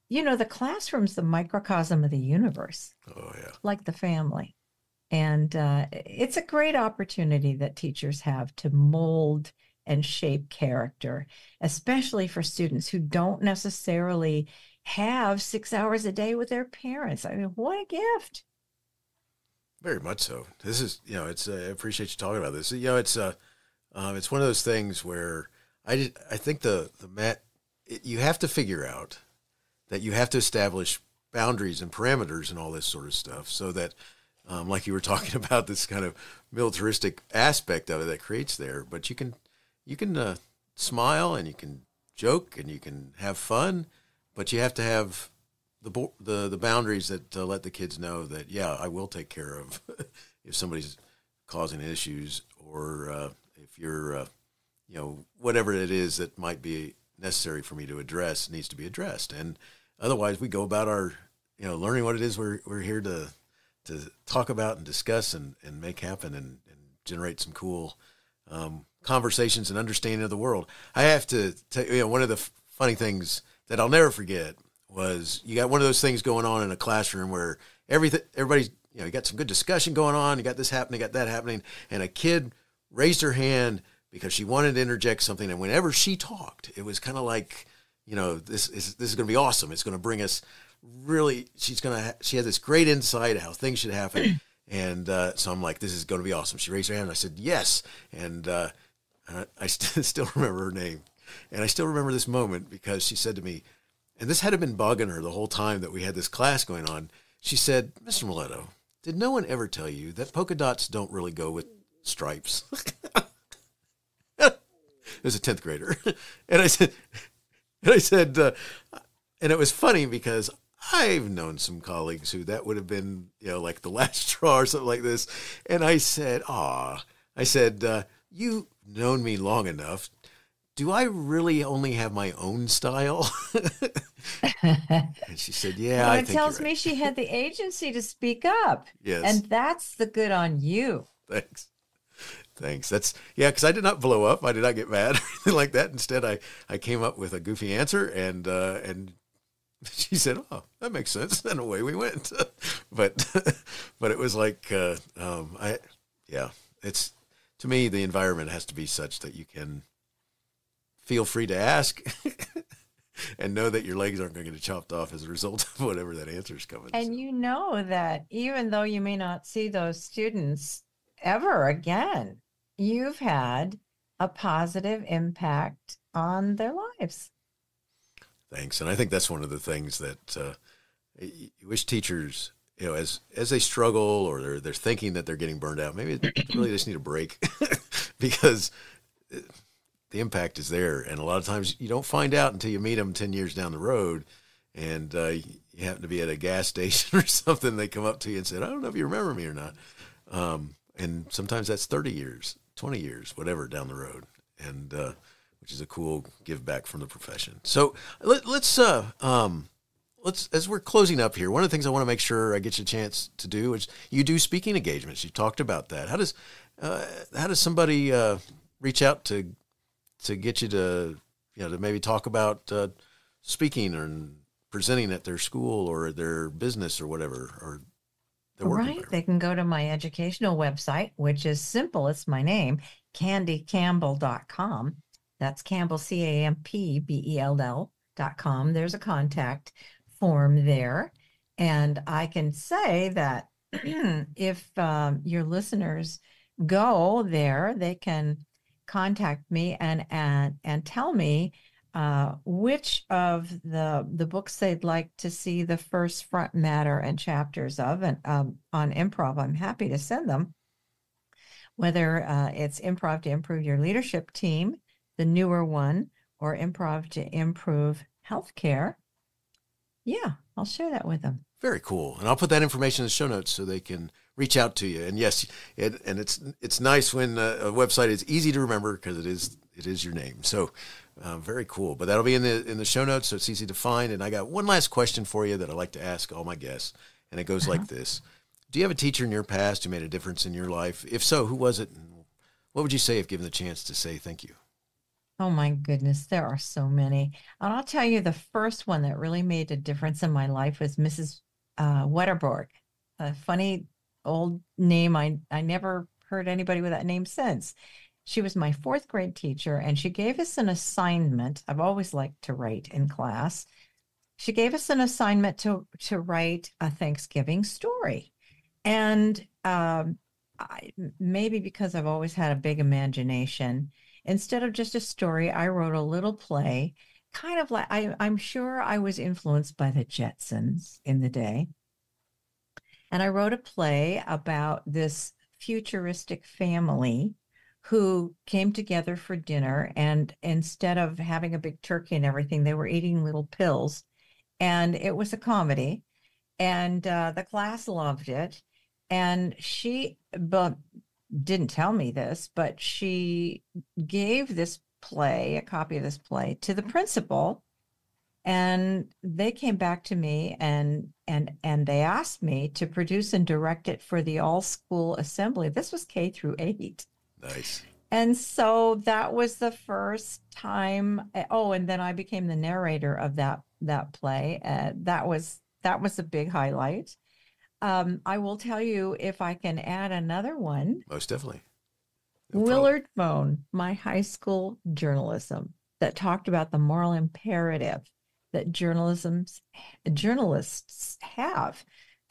you know, the classroom's the microcosm of the universe. Oh, yeah. Like the family. And uh, it's a great opportunity that teachers have to mold and shape character, especially for students who don't necessarily have six hours a day with their parents. I mean, what a gift. Very much so. This is, you know, it's, uh, I appreciate you talking about this. You know, it's, uh, um, it's one of those things where I did, I think the, the mat, it, you have to figure out that you have to establish boundaries and parameters and all this sort of stuff so that, um, like you were talking about, this kind of militaristic aspect of it that creates there, but you can, you can, uh, smile and you can joke and you can have fun, but you have to have the the, the boundaries that uh, let the kids know that, yeah, I will take care of if somebody's causing issues or uh, if you're, uh, you know, whatever it is that might be necessary for me to address needs to be addressed. And otherwise we go about our, you know, learning what it is we're, we're here to, to talk about and discuss and, and make happen and, and generate some cool um, conversations and understanding of the world. I have to tell you, you know, one of the funny things that I'll never forget was you got one of those things going on in a classroom where everything, everybody's, you know, you got some good discussion going on. You got this happening, you got that happening. And a kid raised her hand because she wanted to interject something. And whenever she talked, it was kind of like, you know, this is, this is going to be awesome. It's going to bring us really, she's going to, she had this great insight of how things should happen. And, uh, so I'm like, this is going to be awesome. She raised her hand and I said, yes. And, uh, I, I st- still remember her name. And I still remember this moment because she said to me, and this had been bugging her the whole time that we had this class going on. She said, Mister Miletto, did no one ever tell you that polka dots don't really go with stripes? It was a tenth grader. And I said, and I said, uh, and it was funny because I've known some colleagues who that would have been, you know, like the last straw or something like this. And I said, ah, I said, uh, you've known me long enough. Do I really only have my own style? And she said, yeah, well, I it think tells right. me she had the agency to speak up. Yes. And that's the good on you. Thanks. Thanks. That's yeah. Cause I did not blow up. I did not get mad or anything like that. Instead, I, I came up with a goofy answer and, uh, and she said, oh, that makes sense. And away we went. but, but it was like, uh, um, I, yeah, it's, to me, the environment has to be such that you can feel free to ask and know that your legs aren't going to get chopped off as a result of whatever that answer is coming. And so, you know that even though you may not see those students ever again, you've had a positive impact on their lives. Thanks. And I think that's one of the things that uh, you wish teachers, you know, as, as they struggle or they're, they're thinking that they're getting burned out, maybe they really just need a break because the impact is there. And a lot of times you don't find out until you meet them ten years down the road and uh, you happen to be at a gas station or something. They come up to you and said, I don't know if you remember me or not. Um, and sometimes that's thirty years, twenty years, whatever down the road. And uh, which is a cool give back from the profession. So let, let's, uh, um, let's, as we're closing up here, one of the things I want to make sure I get you a chance to do is you do speaking engagements. You talked about that. How does, uh, how does somebody, uh, reach out to, to get you to, you know, to maybe talk about, uh, speaking or presenting at their school or their business or whatever, or they're working there? They can go to my educational website, which is simple. It's my name, candy campbell dot com. That's Campbell, C A M P B E L L dot com. There's a contact form there. And I can say that if um, your listeners go there, they can contact me and, and, and tell me Uh, which of the the books they'd like to see the first front matter and chapters of, and um, on improv, I'm happy to send them. Whether uh, it's Improv to Improve Your Leadership Team, the newer one, or Improv to Improve Healthcare, yeah, I'll share that with them. Very cool, and I'll put that information in the show notes so they can reach out to you. And yes, it, and it's it's nice when a website is easy to remember because it is it is your name. So. Uh, very cool. But that'll be in the in the show notes, so it's easy to find. And I got one last question for you that I like to ask all my guests, and it goes uh-huh. like this. Do you have a teacher in your past who made a difference in your life? If so, who was it? And what would you say if given the chance to say thank you? Oh, my goodness. There are so many. And I'll tell you, the first one that really made a difference in my life was Missus Uh, Wetterborg, a funny old name. I, I never heard anybody with that name since. She was my fourth grade teacher, and she gave us an assignment. I've always liked to write in class. She gave us an assignment to, to write a Thanksgiving story. And um, I, maybe because I've always had a big imagination, instead of just a story, I wrote a little play, kind of like, I, I'm sure I was influenced by the Jetsons in the day. And I wrote a play about this futuristic family who came together for dinner, and instead of having a big turkey and everything, they were eating little pills, and it was a comedy, and uh, the class loved it. And she but didn't tell me this, but she gave this play, a copy of this play, to the principal, and they came back to me and and and they asked me to produce and direct it for the all school assembly. This was K through eight. Nice. And so that was the first time. Oh, and then I became the narrator of that that play. Uh, that was that was a big highlight. Um, I will tell you, if I can add another one. Most definitely. No Willard Fohn, my high school journalism that talked about the moral imperative that journalism's journalists have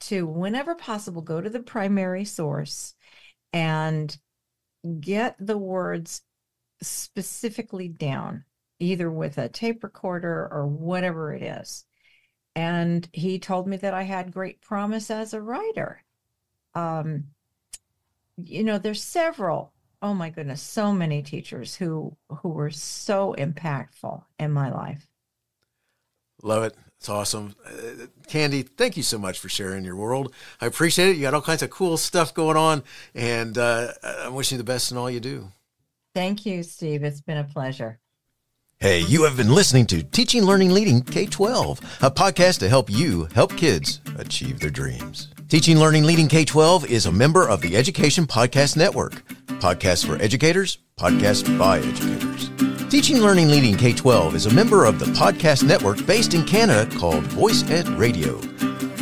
to, whenever possible, go to the primary source and get the words specifically down, either with a tape recorder or whatever it is. And he told me that I had great promise as a writer. Um, you know, there's several, oh my goodness, so many teachers who, who were so impactful in my life. Love it. It's awesome. Uh, Candy, thank you so much for sharing your world. I appreciate it. You got all kinds of cool stuff going on, and uh, I'm wishing you the best in all you do. Thank you, Steve. It's been a pleasure. Hey, you have been listening to Teaching, Learning, Leading K twelve, a podcast to help you help kids achieve their dreams. Teaching, Learning, Leading K twelve is a member of the Education Podcast Network. Podcasts for educators, podcasts by educators. Teaching, Learning, Leading K twelve is a member of the podcast network based in Canada called Voice Ed Radio.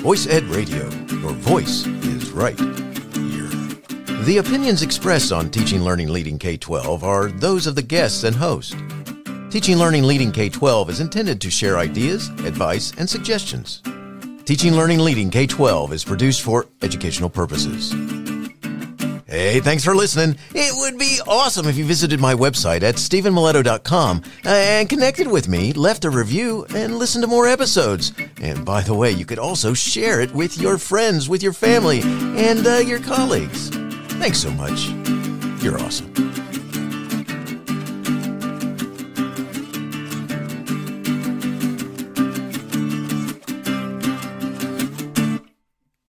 Voice Ed Radio, your voice is right here. The opinions expressed on Teaching, Learning, Leading K twelve are those of the guests and host. Teaching, Learning, Leading K twelve is intended to share ideas, advice, and suggestions. Teaching, Learning, Leading K twelve is produced for educational purposes. Hey, thanks for listening. It would be awesome if you visited my website at steven miletto dot com and connected with me, left a review, and listened to more episodes. And by the way, you could also share it with your friends, with your family, and uh, your colleagues. Thanks so much. You're awesome.